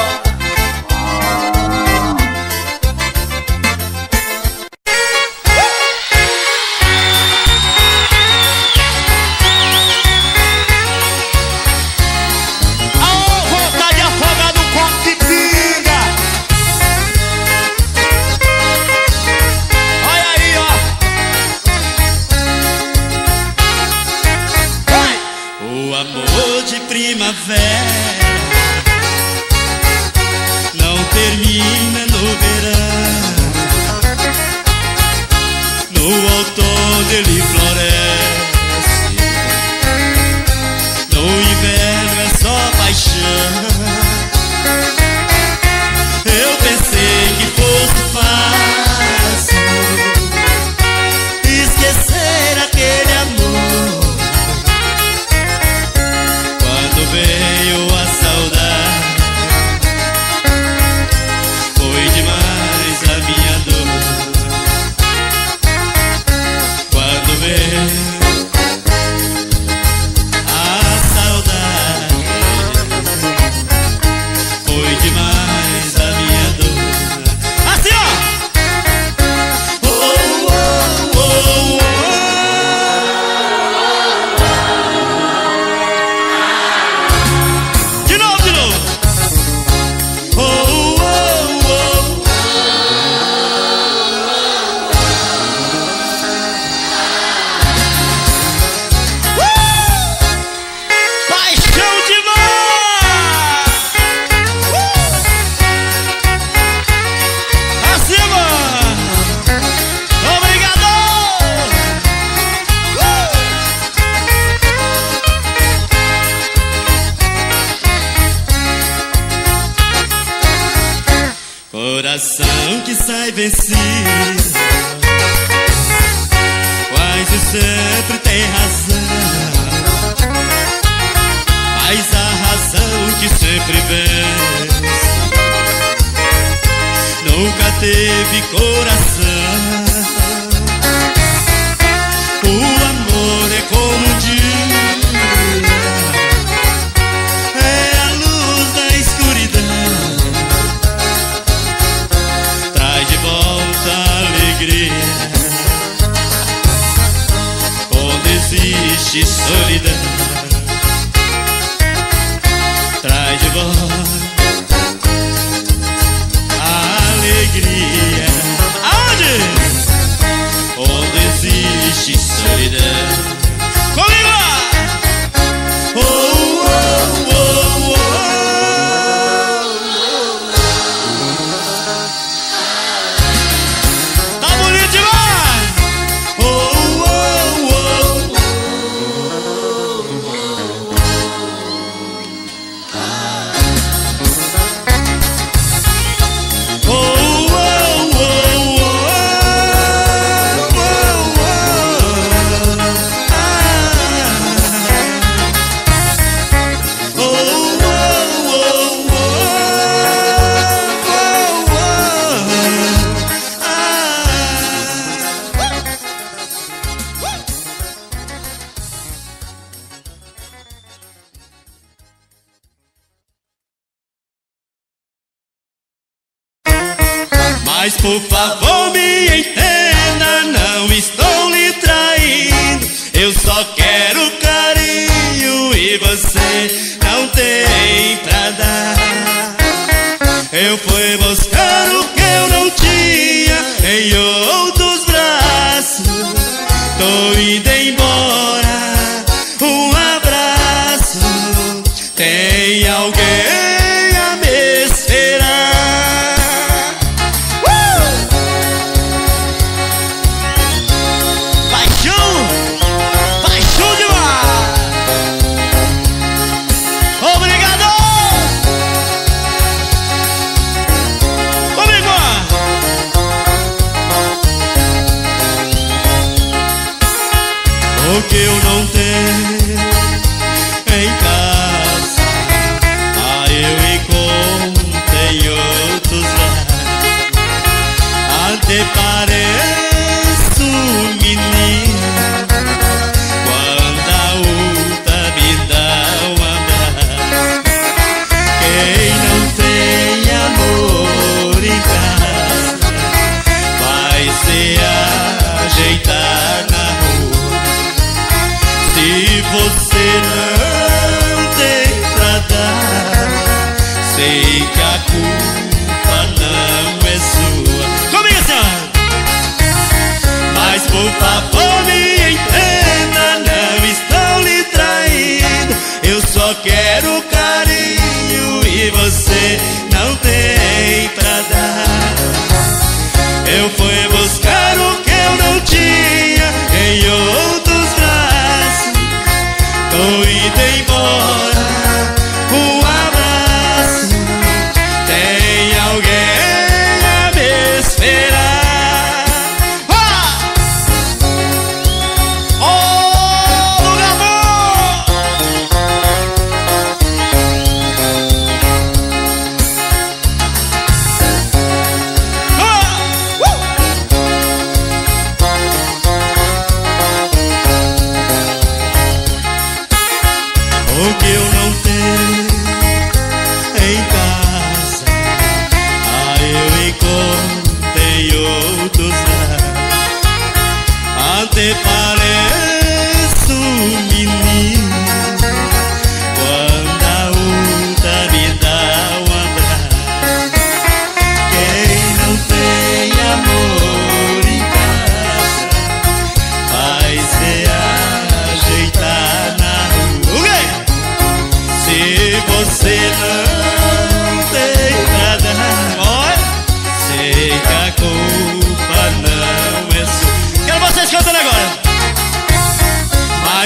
Tô indo embora, o Panamá é sua. Comigo assim, ó. Mas por favor me entenda, não estou lhe traindo. Eu só quero carinho e você não tem pra dar. Eu fui buscar o que eu não tinha em outros braços. Tô indo embora.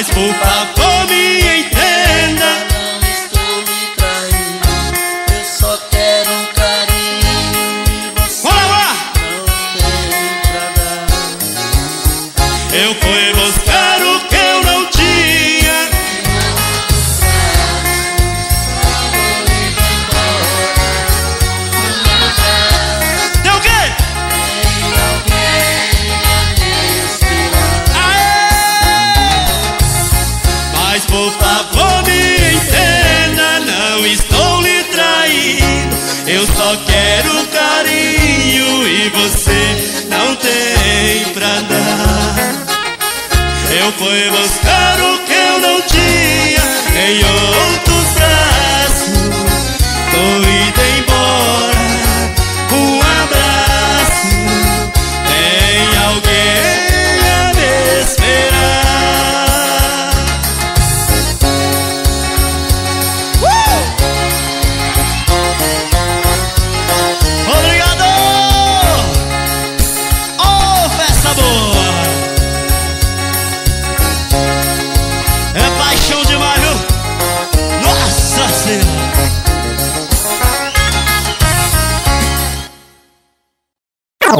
Por favor me entenda, não estou me traindo. Eu só quero um carinho e você não tem pra dar. Eu fui buscar o que eu não tinha. Tem o quê? Tem alguém a me esperar. Mas por favor me entenda, não estou lhe traindo. Eu só quero carinho e você não tem pra dar. Eu fui buscar o que eu não tinha em outros braços. Tô indo embora. Um abraço. Tem alguém a me esperar.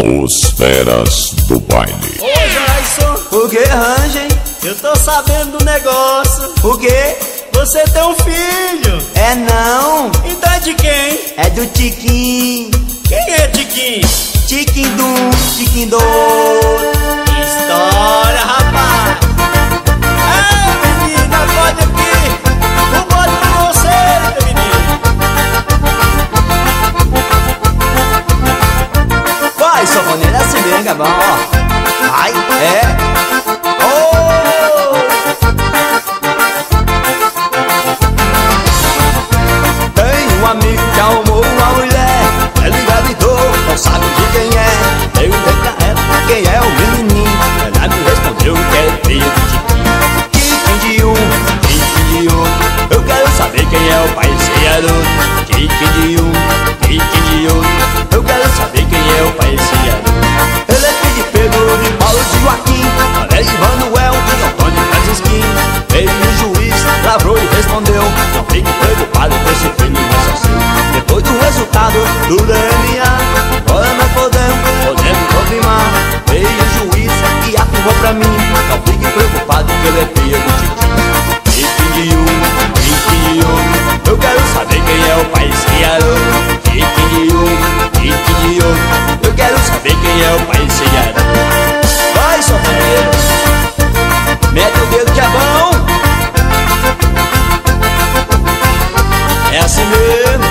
Os feras do baile. Ô Jason, o que arranja, hein? Eu tô sabendo do negócio. O que? Você tem um filho. É não? Então é de quem? É do Tiquinho. Quem é Tiquinho? Tiquinho do, Tiquinho do. Que história, rapaz. Ei, menina, pode aqui. O bode pra você, menina. Vai, sanfoneira, se liga, bom, ó. Vai, é. Oh! Tem um amigo que arrumou uma mulher. Ela engravidou, não sabe de quem é. Perguntei pra ela quem é o menininho. Ela me respondeu que é filho do Tiquinho. Tiquinho de um, Tiquinho de outro. Eu quero saber quem é o pai desse garoto. Tiquinho de um, Tiquinho de outro. Eu quero saber quem é o pai desse garoto. Ele é filho de Pedro, de Paulo, de Joaquim, André, de Manuel, de Antônio e Francisquim. Veio o juiz, lavrou e respondeu: não fique preocupado, que esse filho não é seu. Depois do resultado do D N A, agora nós podemos, podemos confirmar. Veio o juiz e afirmou pra mim: não fique preocupado, que ele é filho do Tiquinho. Tiquinho de um, Tiquinho de outro. Eu quero saber quem é o pai desse garoto. Tiquinho de um, Tiquinho de outro. Eu quero saber quem é o pai desse garoto. Vai, sanfoneiro, mete o dedo que é bom. É assim mesmo.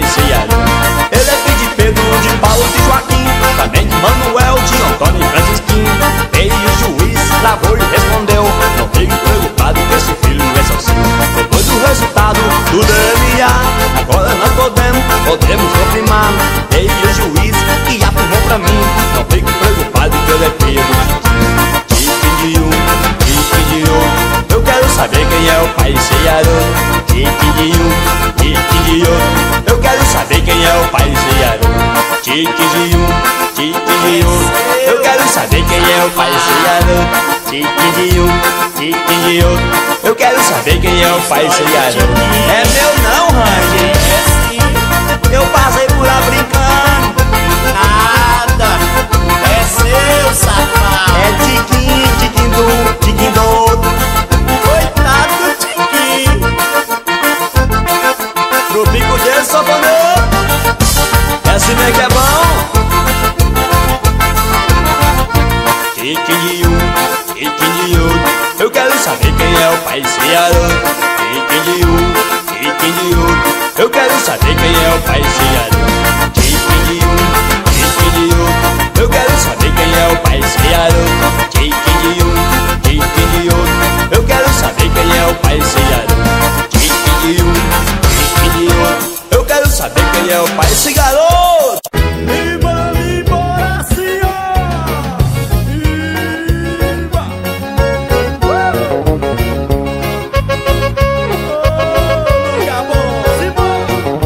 Messias. Ele é filho de Pedro, de Paulo, de Joaquim, também de Manuel, de Antônio e Francisquim. E o juiz lavou e respondeu: não fique preocupado que esse filho é só seu. Depois do resultado do D N A, agora nós podemos, podemos confirmar. E o juiz que afirmou pra mim: não fique preocupado que ele é filho de Tiquinho, Tiquinho. Eu quero saber quem é o pai de Ceará. Tiquinho, Tiquinho. Eu quero saber quem é o pai de Ceará. Tiquinho, Tiquinho. Eu quero saber quem é o pai de Ceará. Tiquinho, Tiquinho. Eu quero saber quem é o pai de Ceará. É meu não, Range. Eu passei por lá brincando. Nada. É seu safado. É Tiquinho, Tiquinho, Tiquinho. Esse nego é bom. Tiquinho, Tiquinho. Eu quero saber quem é o pai de Ceará. Tiquinho, Tiquinho. Eu quero saber quem é o pai de Ceará. Tiquinho, Tiquinho. Eu quero saber quem é o pai de Ceará. Tiquinho, Tiquinho. Eu quero saber quem é o pai de Ceará. Tiquinho, Tiquinho. Eu quero saber quem é o pai desse garoto. Iba, Iba, Iba.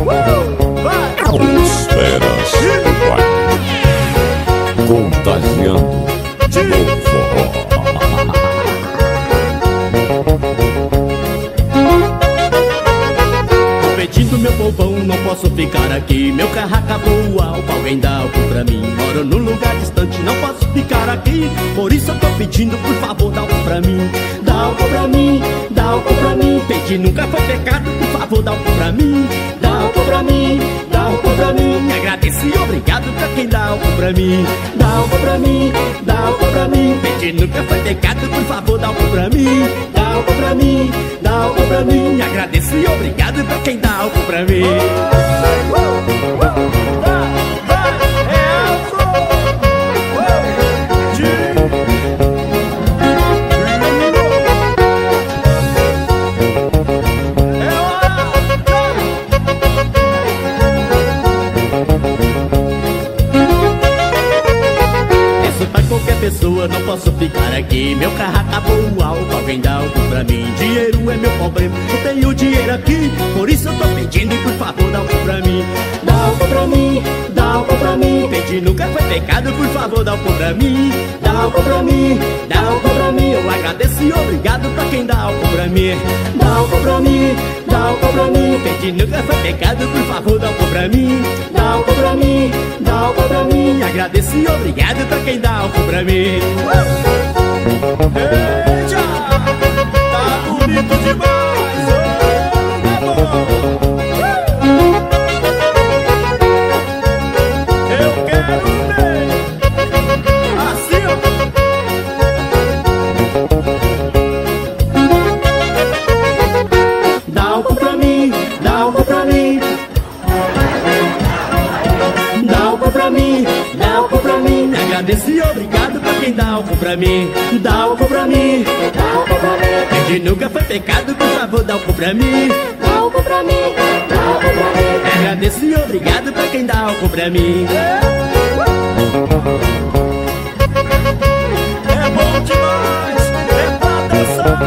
Oh, acabou. Os feras vai contagiando o forró. Meu povão, não posso ficar aqui. Meu carro acabou, algo alguém dá algo pra mim. Moro num lugar distante, não posso ficar aqui. Por isso eu tô pedindo, por favor, dá algo pra mim. Dá algo pra mim, dá algo pra mim. Pedir nunca foi pecado, por favor, dá algo pra mim. Dá algo pra mim, dá algo pra mim. Me agradeço e obrigado pra quem dá algo pra mim. Dá algo pra mim, dá algo pra mim. Pedir nunca foi pecado, por favor, dá algo pra mim. Dá algo pra mim, dá algo pra mim. Me agradeço e obrigado pra quem dá algo pra mim. Pra mim. Pessoa, não posso ficar aqui. Meu carro acabou, algo alguém dá algo pra mim. Dinheiro é meu problema, eu tenho dinheiro aqui. Por isso eu tô pedindo, por favor, dá algo pra mim. Dá algo pra mim, dá algo pra mim. Pedir nunca foi pecado, por favor, dá algo pra mim. Dá algo pra mim, dá algo pra mim. Eu agradeço e obrigado pra quem dá algo pra mim. Dá algo pra mim, dá algo pra mim. Pedir nunca foi pecado, por favor, dá algo pra mim. Dá algo pra mim, dá algo pra mim. Agradeço e obrigado pra quem dá algo pra mim. Eita, tá bonito demais, oh, meu amor. Eu quero ver assim, ó. Dá algo pra mim, dá algo pra mim. Dá algo pra mim, dá algo pra mim. Agradeço e obrigado. Dá algo pra mim, dá algo pra mim, dá algo pra mim. Pedir nunca foi pecado, por favor, dá algo pra mim. Dá algo pra mim, dá algo pra mim. Agradeço e obrigado pra quem dá algo pra mim. É bom demais, é pra dançar.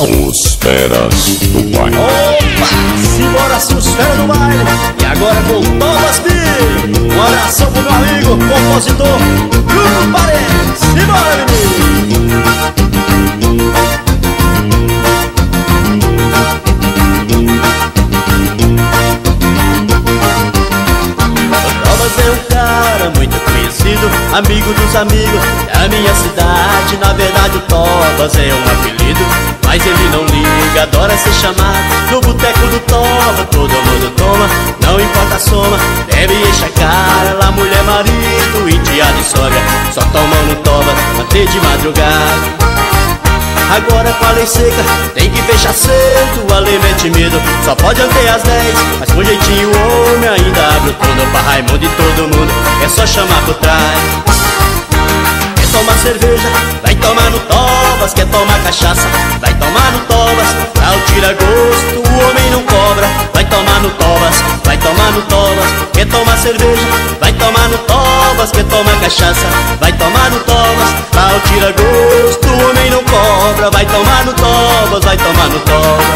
Os feras do baile. Opa! Simbora, se os feras do baile. E agora com todas as. Um abração pro meu amigo, compositor Bruno Paredes. Simbora, menino. Provas é um cara muito conhecido, amigo dos amigos da minha cidade. Na verdade, o Tobas é um apelido. mas ele não liga, adora ser chamado. No boteco do toma, todo mundo toma, não importa a soma, bebe e enche a cara. Lá mulher, marido e tia de sogra, só tomam no toma até de madrugada. Agora com a lei seca, tem que fechar cedo, a lei mete medo, só pode até às dez. Mas com jeitinho o homem ainda abre o turno pra Raimundo e todo mundo, é só chamar por trás. Quer tomar cerveja, vai tomar no Tobas. Quer tomar cachaça, vai tomar no Tobas. Pra o tira-gosto, o homem não cobra. Vai tomar no Tobas, vai tomar no Tobas. Quer tomar cerveja, vai tomar no Tobas. Quer tomar cachaça, vai tomar no Tobas. Pra o tira-gosto, o homem não cobra. Vai tomar no Tobas, vai tomar no Tobas.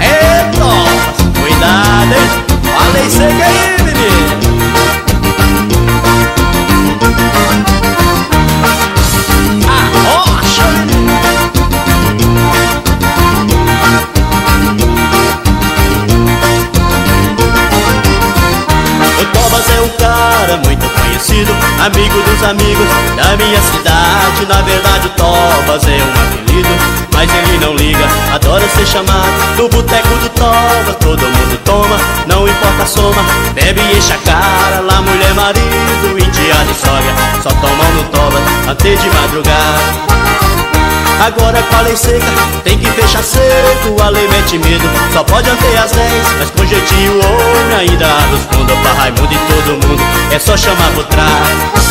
É Tobas, cuidado, hein? Falei seca aí, menino. Muito conhecido, amigo dos amigos da minha cidade. Na verdade o Tobas é um apelido, mas ele não liga, adora ser chamado. No boteco do Tobas todo mundo toma, não importa a soma, bebe e enche a cara. Lá mulher, marido e tia de sogra, só tomam no Tobas até de madrugada. Agora com a lei seca, tem que fechar cedo, a lei mete medo, só pode até às dez. Mas com jeitinho o homem ainda abre os fundos pra Raimundo e todo mundo, é só chamar por trás.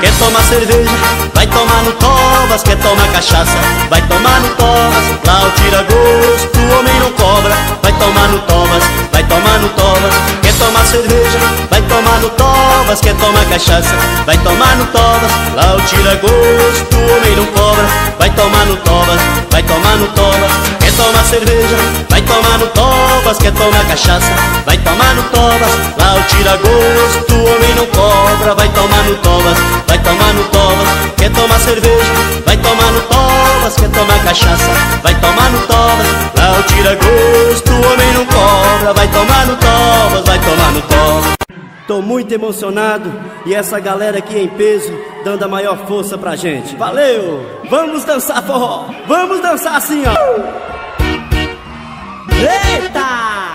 Quer tomar cerveja, vai tomar no Tobas. Quer tomar cachaça, vai tomar no Tobas. Lá o tira-gosto, o homem não cobra. Vai tomar no Tobas, vai tomar no Tobas. Quer tomar cerveja, vai tomar no Tobas. Quer tomar cachaça, vai tomar no Tobas. Lá o tira-gosto, o homem não cobra. Vai tomar no Tobas, vai tomar no Tobas. Quer tomar cerveja, vai tomar no Tobas. Quer tomar cachaça, vai tomar no Tobas. Lá o tira-gosto, o homem não cobra. Vai tomar no Tobas, vai tomar no Tobas. Quer tomar cerveja, vai tomar no Tobas. Quer tomar cachaça, vai tomar no Tobas. Lá o tira-gosto, o homem não cobra. Vai tomar no Tobas, vai tomar no Tobas. Tô muito emocionado e essa galera aqui em peso dando a maior força pra gente. Valeu! Vamos dançar forró! Vamos dançar assim, ó! Eita!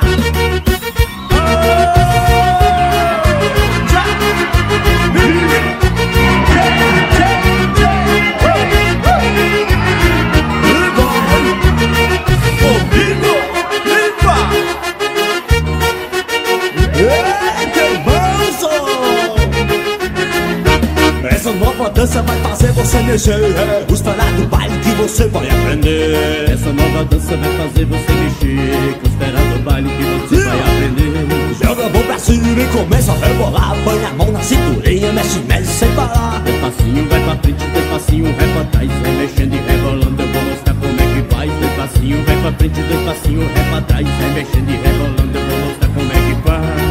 Essa nova dança vai fazer você mexer, é o estará do baile que você vai aprender. Essa nova dança vai fazer você mexer, que o estará do baile que você yeah. vai aprender. Joga a mão pra cima e começa a rebolar, põe a mão na cinturinha, mexe, mexe sem parar. É passinho, vai pra frente, tem passinho, vai pra trás, vai mexendo e rebolando, eu vou mostrar como é que faz. Tem passinho, vai pra frente, tem passinho, vai pra trás, vai mexendo e rebolando, eu vou mostrar como é que faz.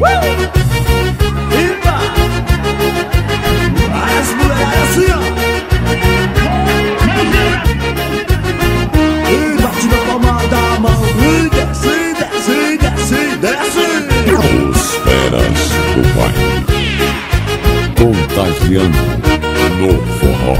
Uh! As mulheres assim, ó. E bate na palma da mão. E desce, desce, desce, desce. Os feras do baile contagiando no forró.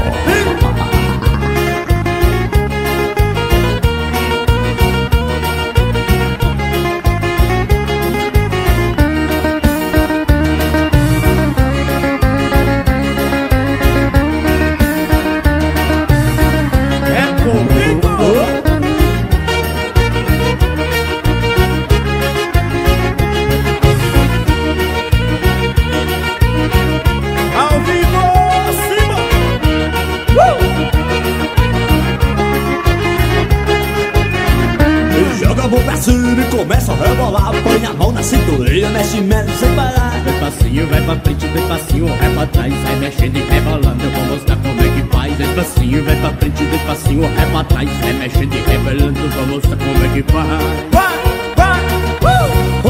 Começa a rebolar, põe a mão na cinturinha, mexe, mexe sem parar. Vai passinho, vai pra frente, vai passinho, vai pra trás, vai mexendo e rebolando, eu vou mostrar como é que faz. Vai passinho, vai pra frente, vai passinho, vai pra trás, vai mexendo e rebolando, eu vou mostrar como é que faz. Vai, vai, vai, uh! oh,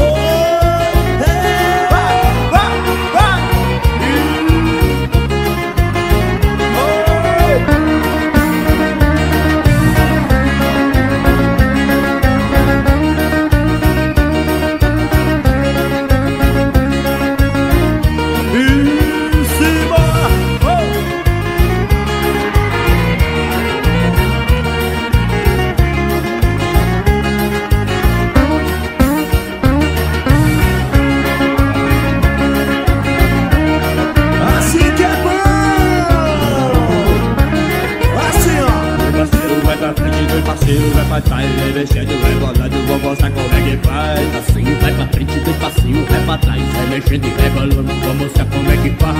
hey. vai, vai, vai. Mm. Oh. tiro, vai pra trás, vai mexendo, vai volando, vou mostrar como é que faz. Assim, vai pra frente, dois passinhos, vai pra trás, vai mexendo e vai volando, vou mostrar como é que faz.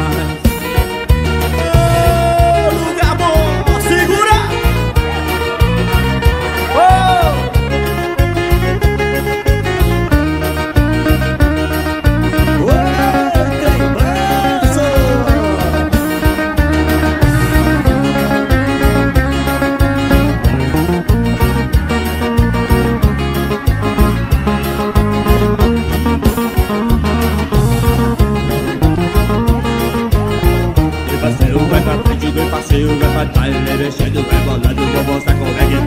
Vai pra trás, vai mexendo, vai bolando, vou mostrar como é que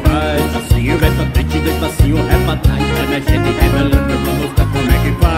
faz. Assim, vai pra frente, dois passinhos, é pra trás, vai mexendo e vai bolando, vou mostrar como é que faz.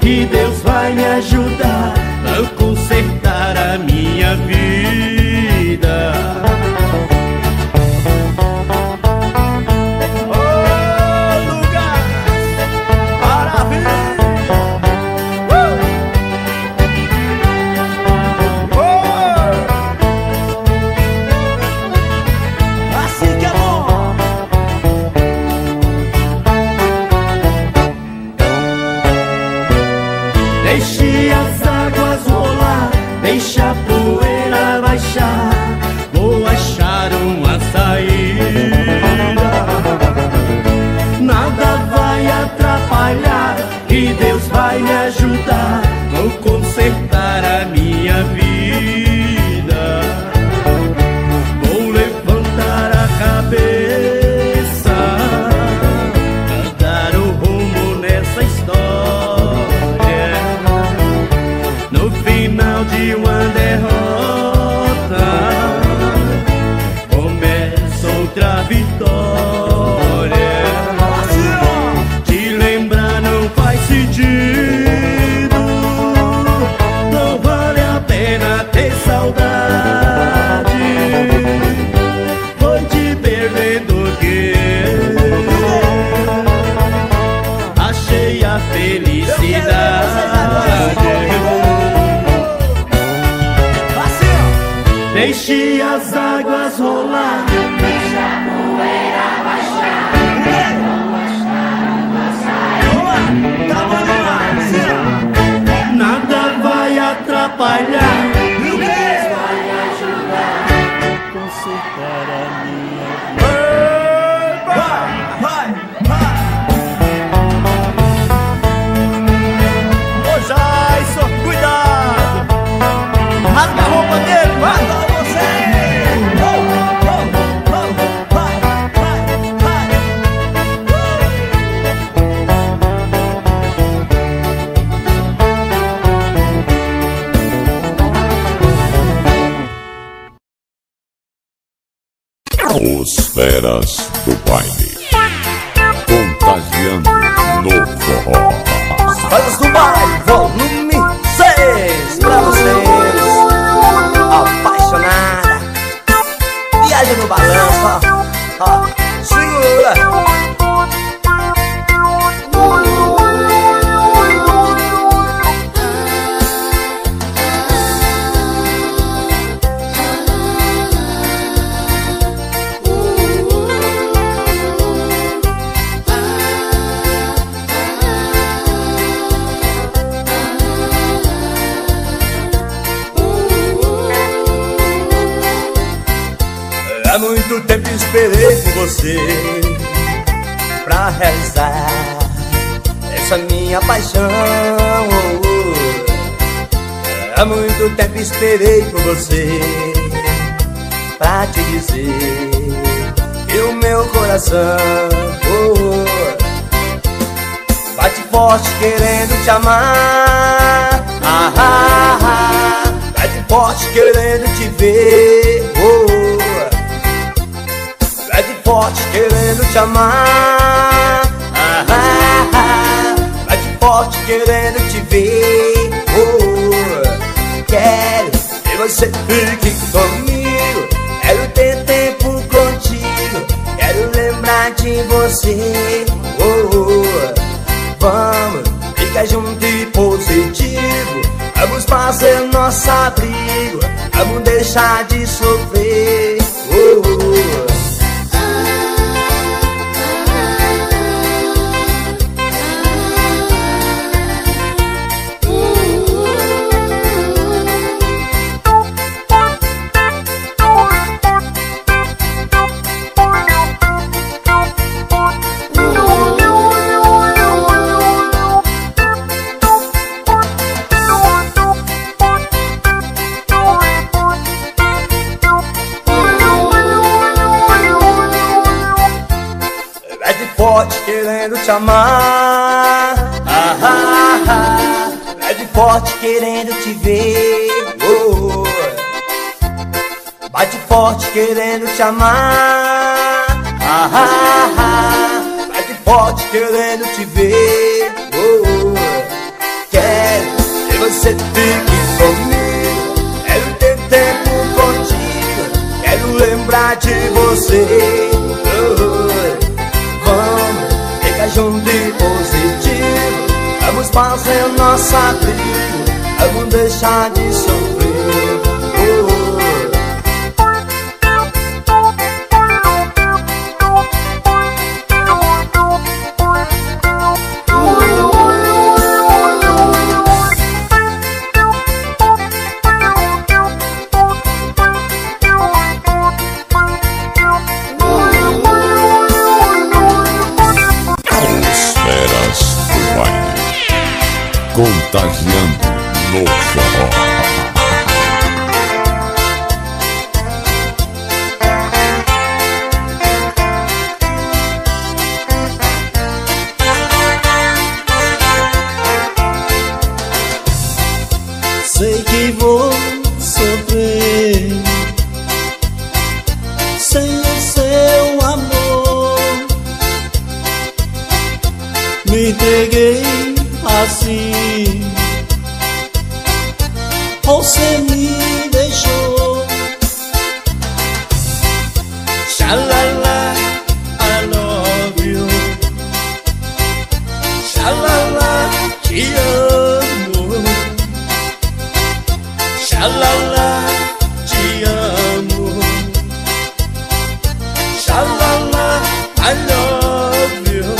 Que Deus vai me ajudar a consertar a minha vida. Oh, lugar! Parabéns! Uh! Oh! Assim que é bom! Deixe as águas rolar, deixa a poeira baixar, vou achar uma saída. Nada vai atrapalhar, que Deus vai me ajudar, vou consertar a minha vida. Vou levantar a cabeça, uma derrota, começa outra vitória. Te lembrar não faz sentido, não vale a pena ter saudade, foi te perdendo que achei a felicidade. Deixe as águas rolar, deixa a poeira baixar, vou achar uma saída. Nada atrapalhar, ninguém vai ajudar, consertar a minha vida. Os feras do baile contagiando no forró. Os feras do baile, volume seis, pra vocês, apaixonada, viaja no balanço, ó, ó, segura. Há muito tempo esperei por você pra realizar essa minha paixão. Há muito tempo esperei por você pra te dizer que o meu coração oh, bate forte querendo te amar, ah, ah, ah. Bate forte querendo te ver oh, forte querendo te amar, ah, ah, ah. Bate forte querendo te ver oh. Quero que você fique comigo, quero ter tempo contigo, quero lembrar de você oh. Vamos ficar junto e positivo, vamos fazer nosso abrigo, vamos deixar de sofrer oh. Querendo te amar, ah, ah, ah. Bate forte querendo te ver oh, oh. Bate forte querendo te amar, ah, ah, ah. Bate forte querendo te ver oh, oh. Quero que você fique comigo, quero ter tempo contigo, quero lembrar de você oh, oh. Junto e positivo, vamos fazer nossa briga, vamos deixar de sofrer contagiando no forró. Sei que vou sofrer sem o seu amor, me entreguei assim, você me deixou. Xalala, I love you. Xalala, te amo. Xalala, te amo. Xalala, I love you.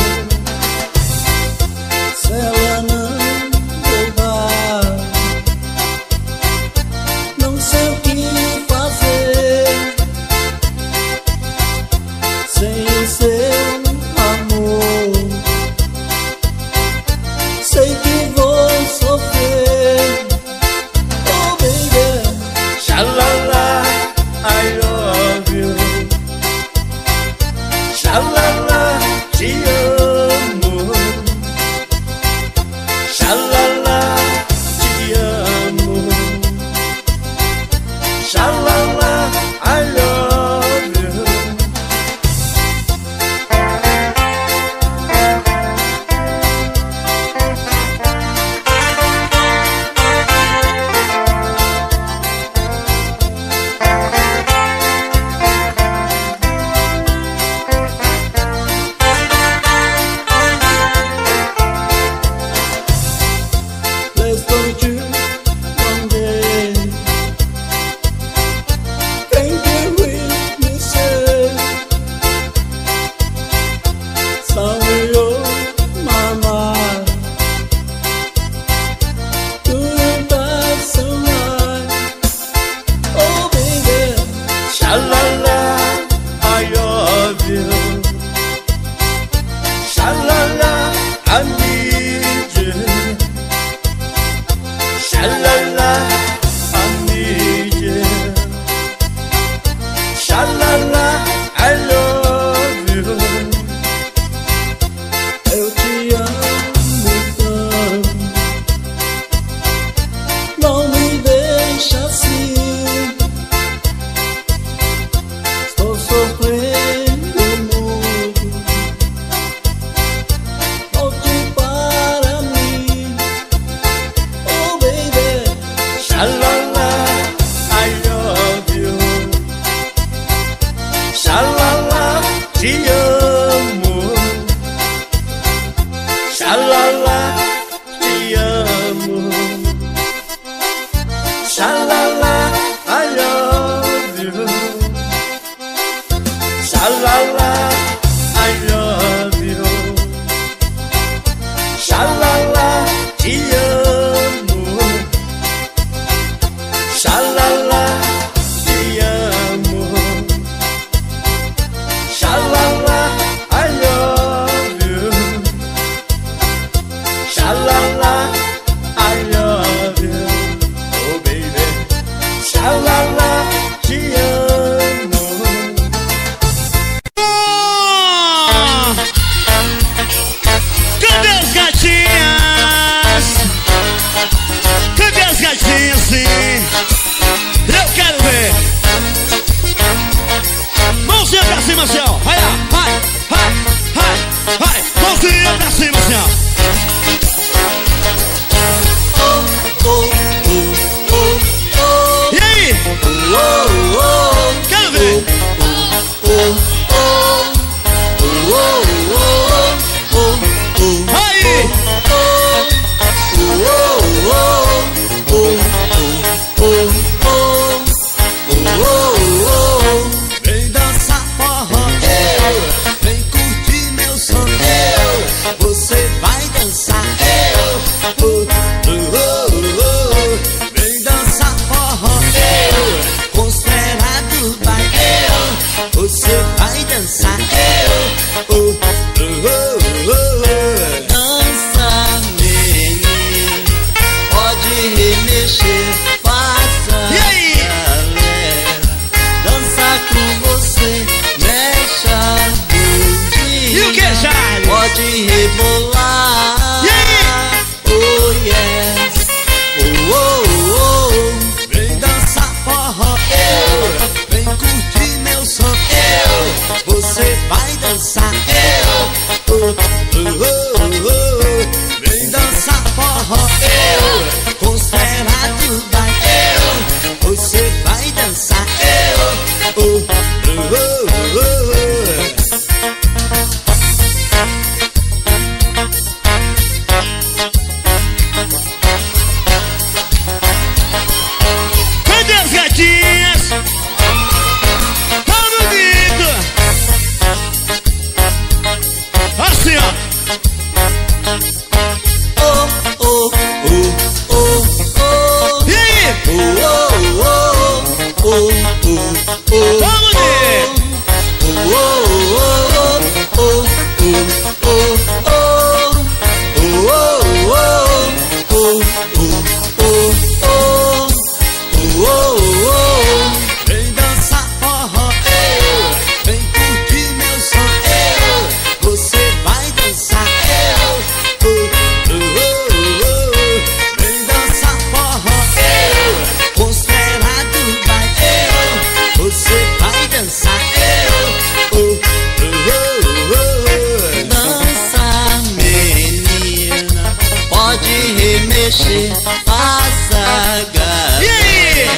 pode remexer, passa galera,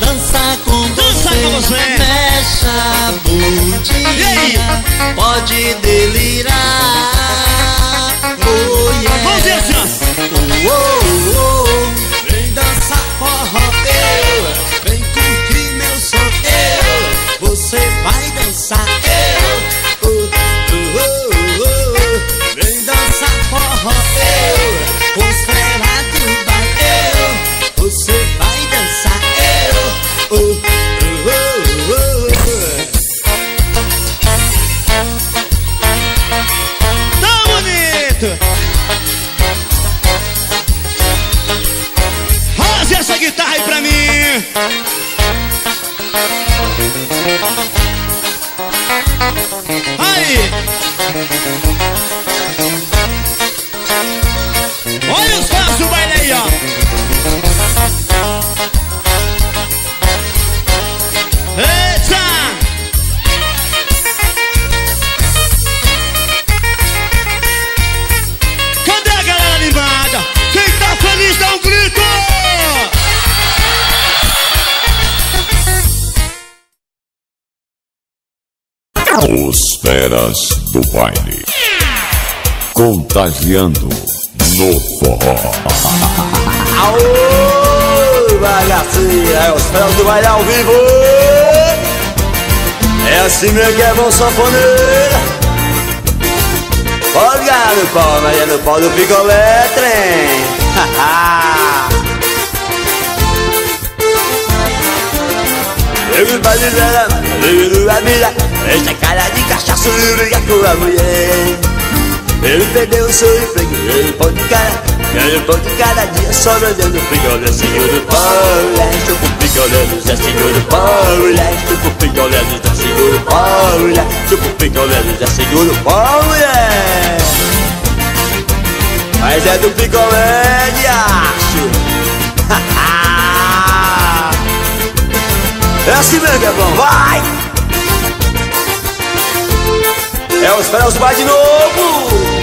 dança com dança você, com você. Mexe a bundinha, pode delirar, oh yeah. Vamos ver assim, ó. Oh, oh, oh. Você vai dançar, eu, oh, oh, oh, oh. Vem dançar forró, eu, com os feras do bar, eu. Você vai dançar, eu, oh, oh, oh, oh. Tão bonito! Rose essa guitarra aí pra mim! Aí, olha os caras do baile aí, ó. Eita! Cadê a galera animada? Quem tá feliz dá um grito! Os feras do baile, contagiando no forró. Aô, bagacinha, é os feras do baile ao vivo. É assim mesmo que é bom sanfoneiro. Olha no pau, mas é no pau do picolé, trem. Eu me faz miséria, eu me dou a vida. Esta cara de cachaça briga com a mulher. Ele perdeu o seu emprego, ganha um pão de cara, ganha um pão de cada dia, só vendendo picolé. Senhor do Paulé, estou com picolé do Zé. Senhor do Paulé, estou com picolé do Zé. Senhor do Paulé, estou com picolé do Zé. Senhor do Paulé, mas é do picolé de acho. É assim mesmo que é bom, vai! É os feras do baile de novo.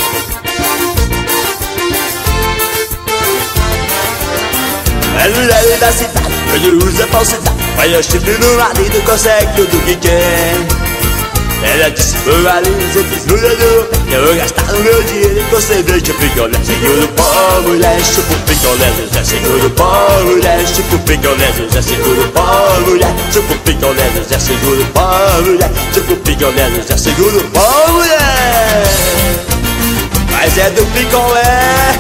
É mulher da cidade, ele usa falsidade, mas o chifre do marido consegue tudo que quer. Ela disse, meu marido, você desmudou, eu vou gastar o meu dinheiro com cerveja picolé. Senhor do pó, mulher, chupa o picolé, Zé. Senhor do pó, mulher, chupa o picolé, Zé. Senhor do pó, mulher, chupa o picolé, Zé. Senhor do pó, mulher, chupa o picolé, Zé. Senhor do pó, mulher, mas é do picolé.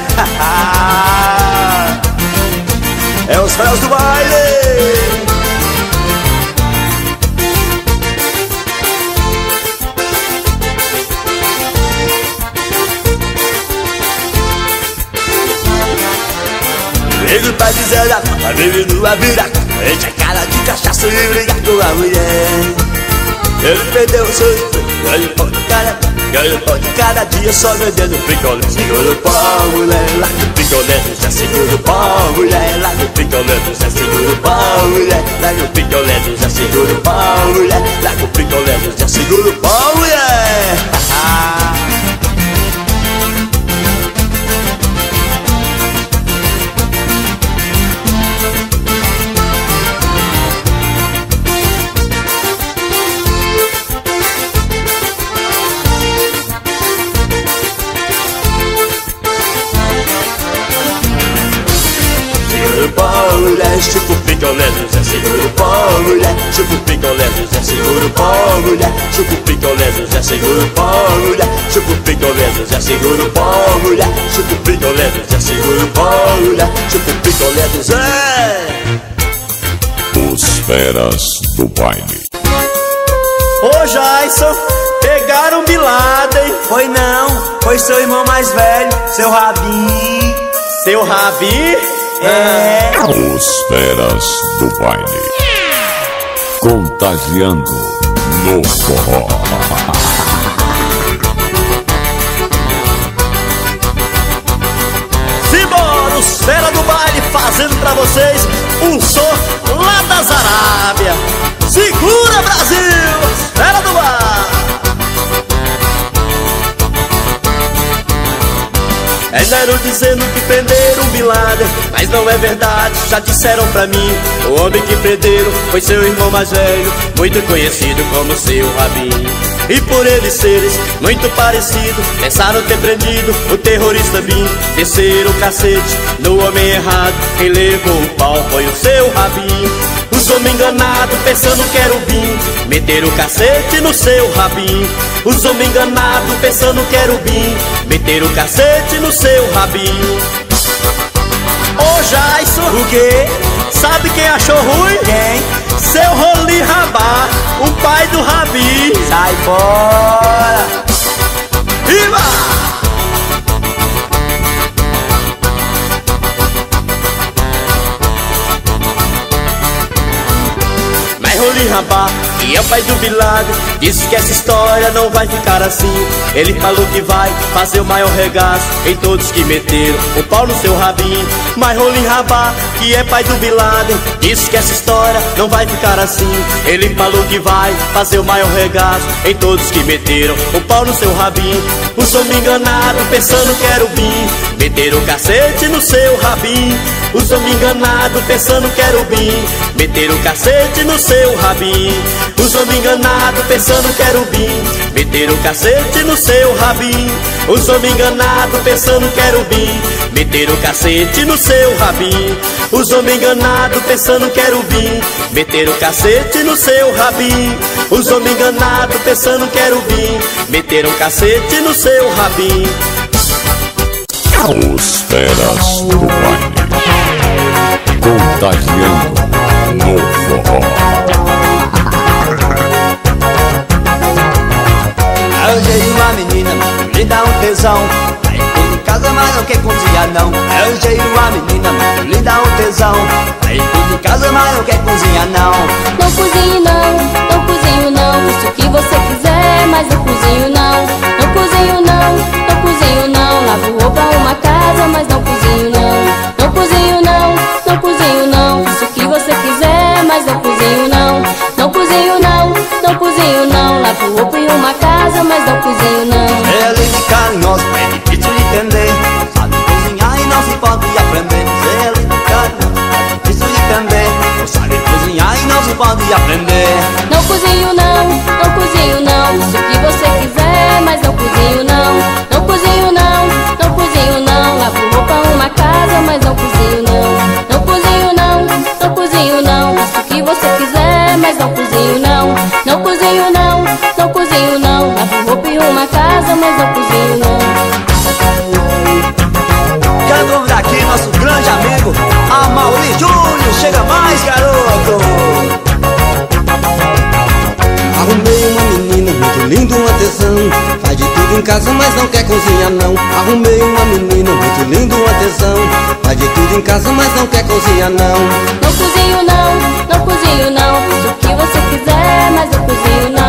É os feras do baile. Ele faz miséria, tá vivendo a vida, enche a cara de cachaça e briga com a mulher. Ele perdeu o seu emprego, ganha um pão de cara, ganha um pão de cada dia, só vendendo picolé. Senhor do pão, mulher, lá do picolé do Zé. Senhor do pão, mulher, lá do picolé do Zé. Senhor do pão, mulher, lá do picolé do Zé. Senhor do pão, mulher, lá do picolé do Zé. Senhor do pão, mulher. Chupa o picolé, Zé. Senhor do pó, mulher, chupa o picolé, Zé. Senhor do pó, mulher, chupa o picolé, Zé. Senhor do pó, mulher, chupa o picolé, Zé. Senhor do pó, mulher, chupa o picolé, Zé. Senhor do pó, mulher, chupa o picolé, Zé. Os feras do baile. Ô Jaison, pegaram Bin Laden. Foi não, foi seu irmão mais velho, seu Rabi. Seu Rabi? É. Os feras do baile, contagiando no forró. Simbora, os feras do baile fazendo pra vocês um som lá das Arábia. Segura, Brasil, os feras do baile. Andaram dizendo que prenderam o Bin Laden, mas não é verdade, já disseram pra mim. O homem que prenderam foi seu irmão mais velho, muito conhecido como seu Rabin. E por eles seres muito parecidos, pensaram ter prendido o terrorista Bin. Desceram o cacete no homem errado, quem levou o pau foi o seu Rabin. Os homens enganados pensando que era o Bin, meteram o cacete no seu Rabin. Os homens enganados pensando que era o Bin, meteram o cacete no seu Rabin. Ô Jaisso, o quê? Sabe quem achou ruim? Quem? Seu Roli Rabá, o pai do Rabin. Sai fora! Viva! Mas Roli Rabá, que é o pai do Bin Laden, disse que essa história não vai ficar assim. Ele falou que vai fazer o maior regaço em todos que meteram o pau no seu Rabin. Mas Roli Rabá, que é pai do Bin Laden, disse que essa história não vai ficar assim. Ele falou que vai fazer o maior regaço em todos que meteram o pau no seu Rabin. Os homens enganados pensando que era o Bin, meteram o cacete no seu Rabin. Os homens enganados pensando que era o Bin, meteram o cacete no seu Rabin. Os homens enganados pensando que era o Bin, meteram o cacete no seu Rabin. Os homens enganados pensando que era o Bin, meteram o cacete no seu Rabin. Os homens enganados pensando que era o Bin, meteram o cacete no seu Rabin. Os homens enganados pensando que era o Bin, meteram o cacete no seu Rabin. Os feras do baile, contagiando no forró. Arranjei uma menina, me dá um tesão, vai em casa, mas não quer cozinhar não. Arranjei uma menina, me dá um tesão, vai em casa, mas não quer cozinhar não. Não cozinho não, não cozinho não, isso que você quiser, mas não cozinho não. Não cozinho não, não cozinho não, lavo roupa, uma casa, mas não cozinho não. Não cozinho não, não cozinho não, isso que você quiser, mas não cozinho não. Não cozinho não, não cozinho não, lavo roupa e uma casa, mas não cozinho não. Ela é carinhosa, é difícil de entender, sabe cozinhar e não se pode aprender. Ela é carinhosa, é difícil de entender, não sabe cozinhar e não se pode aprender. Não cozinho não, não cozinho não, isso que você quiser, mas não cozinho não. Não cozinho não, não cozinho não, lavo roupa, uma casa, mas não cozinho não. Não cozinho não, não cozinho não, isso que você quiser, mas não cozinho não. Não cozinho não, não cozinho não, lavo roupa e uma casa, mas não cozinho não. Quero convidar aqui nosso grande amigo Amauri Júnior, chega mais garoto. Arrumei uma menina muito linda, uma tesão, faz de tudo em casa, mas não quer cozinhar não. Arrumei uma menina muito linda, uma tesão, faz de tudo em casa, mas não quer cozinhar não. Não cozinho não, não cozinho não, o que você quiser, mas não cozinho não.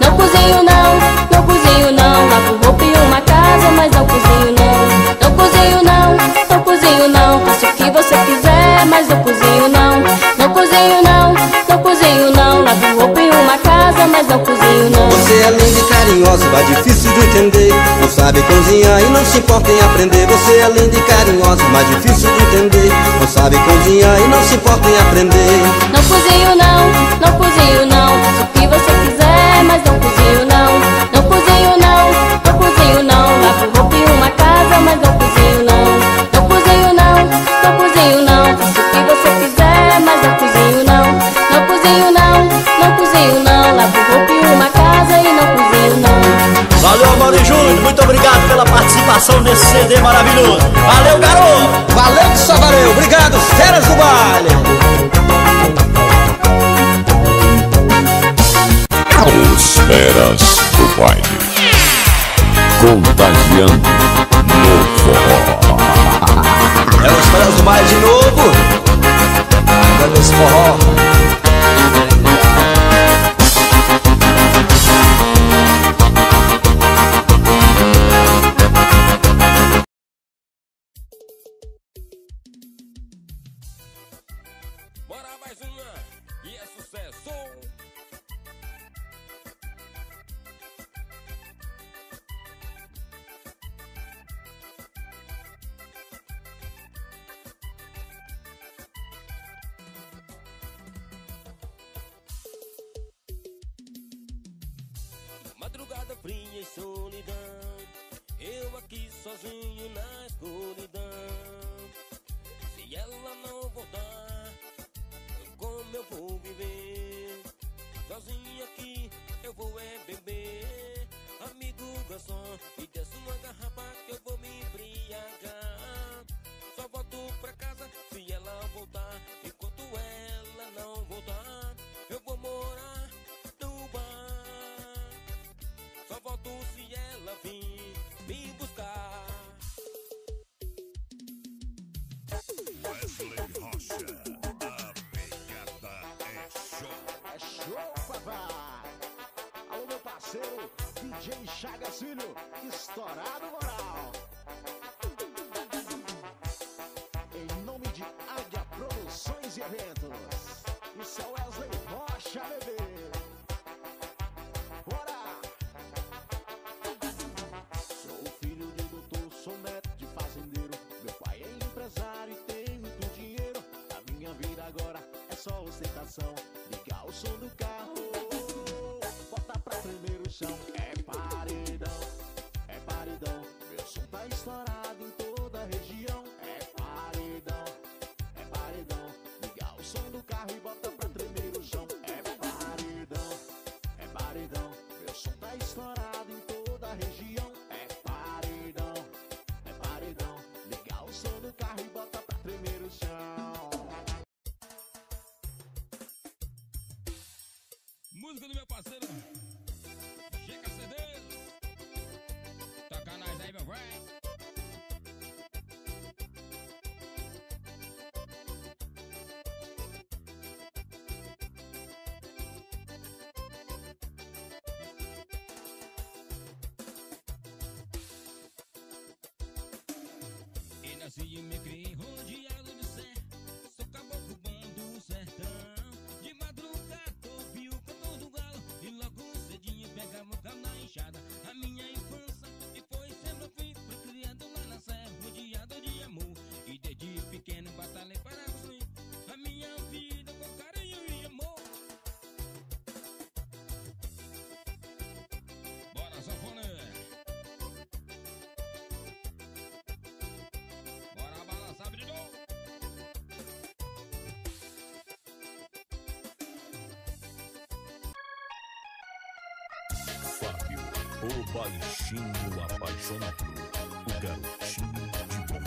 Não cozinho não, não cozinho não, lavo roupa e uma casa, mas não cozinho não. Não cozinho não, não cozinho não, faço o que você quiser, mas não cozinho não. Não cozinho não, não cozinho não, lavo roupa e uma casa, mas não cozinho não. Você é linda e carinhosa, mas difícil de entender, não sabe cozinhar e não se importa em aprender. Você é linda e carinhosa, mas difícil de entender, não sabe cozinhar e não se importa em aprender. Não cozinho não, não cozinho não, faço o que você quiser, mas não cozinho não. Não cozinho não, não cozinho não, lavo roupa e uma casa, mas não cozinho não. Não cozinho não, não cozinho não, faço o que você quiser, mas não cozinho não. Não cozinho não, não cozinho não, lavo roupa e uma casa e não cozinho não. Valeu, Mauro Júnior, muito obrigado pela participação nesse C D maravilhoso. Valeu, garoto! Valeu que só valeu, obrigado, feras do baile! Os feras do baile, contagiando no forró. É os feras do baile de novo, contagiando esse forró. Bora mais uma, e é sucesso. fria e solidão, eu aqui sozinho na escuridão. Se ela não voltar, como eu vou viver? Sozinho aqui eu vou é beber. Amigo garçom, me desce uma garrafa que eu vou me embriagar. Só volto pra casa se ela voltar. Enquanto ela não voltar, eu vou morar no bar. Só volto se ela vir me buscar. Wesley Rocha, a pegada é show. É show, papai. Alô, meu parceiro, D J Chagas Filho, estourado moral. Em nome de Águia Produções e Eventos, isso é Wesley Rocha, bebê. Bora! Sou filho de doutor, sou neto de fazendeiro. Meu pai é empresário e tem muito dinheiro. A minha vida agora é só ostentação. Ligar o som do carro, bota pra tremer o chão. É paredão, é paredão. Meu som tá estourado em toda a região. É paredão, é paredão. Ligar o som do carro e bota pra tremer o chão. É paredão, é paredão. Meu som tá estourado em toda a região. É paredão, é paredão. Ligar o som do carro e bota pra tremer o chão. Música do meu parceiro Chega C D. Toca nós aí, meu velho. Nasci e me criei rodeado de sé, sou caboclo bom do sertão. De madrugada ouvi o cantor do galo e logo cedinho pegava o carro na enxada. A minha infância e foi sempre fim, fui criado lá na serra, rodeado de amor. E desde pequeno batalhei para construir a minha vida com carinho e amor. Bora, sanfona! Baixinho apaixonado, o garotinho de bom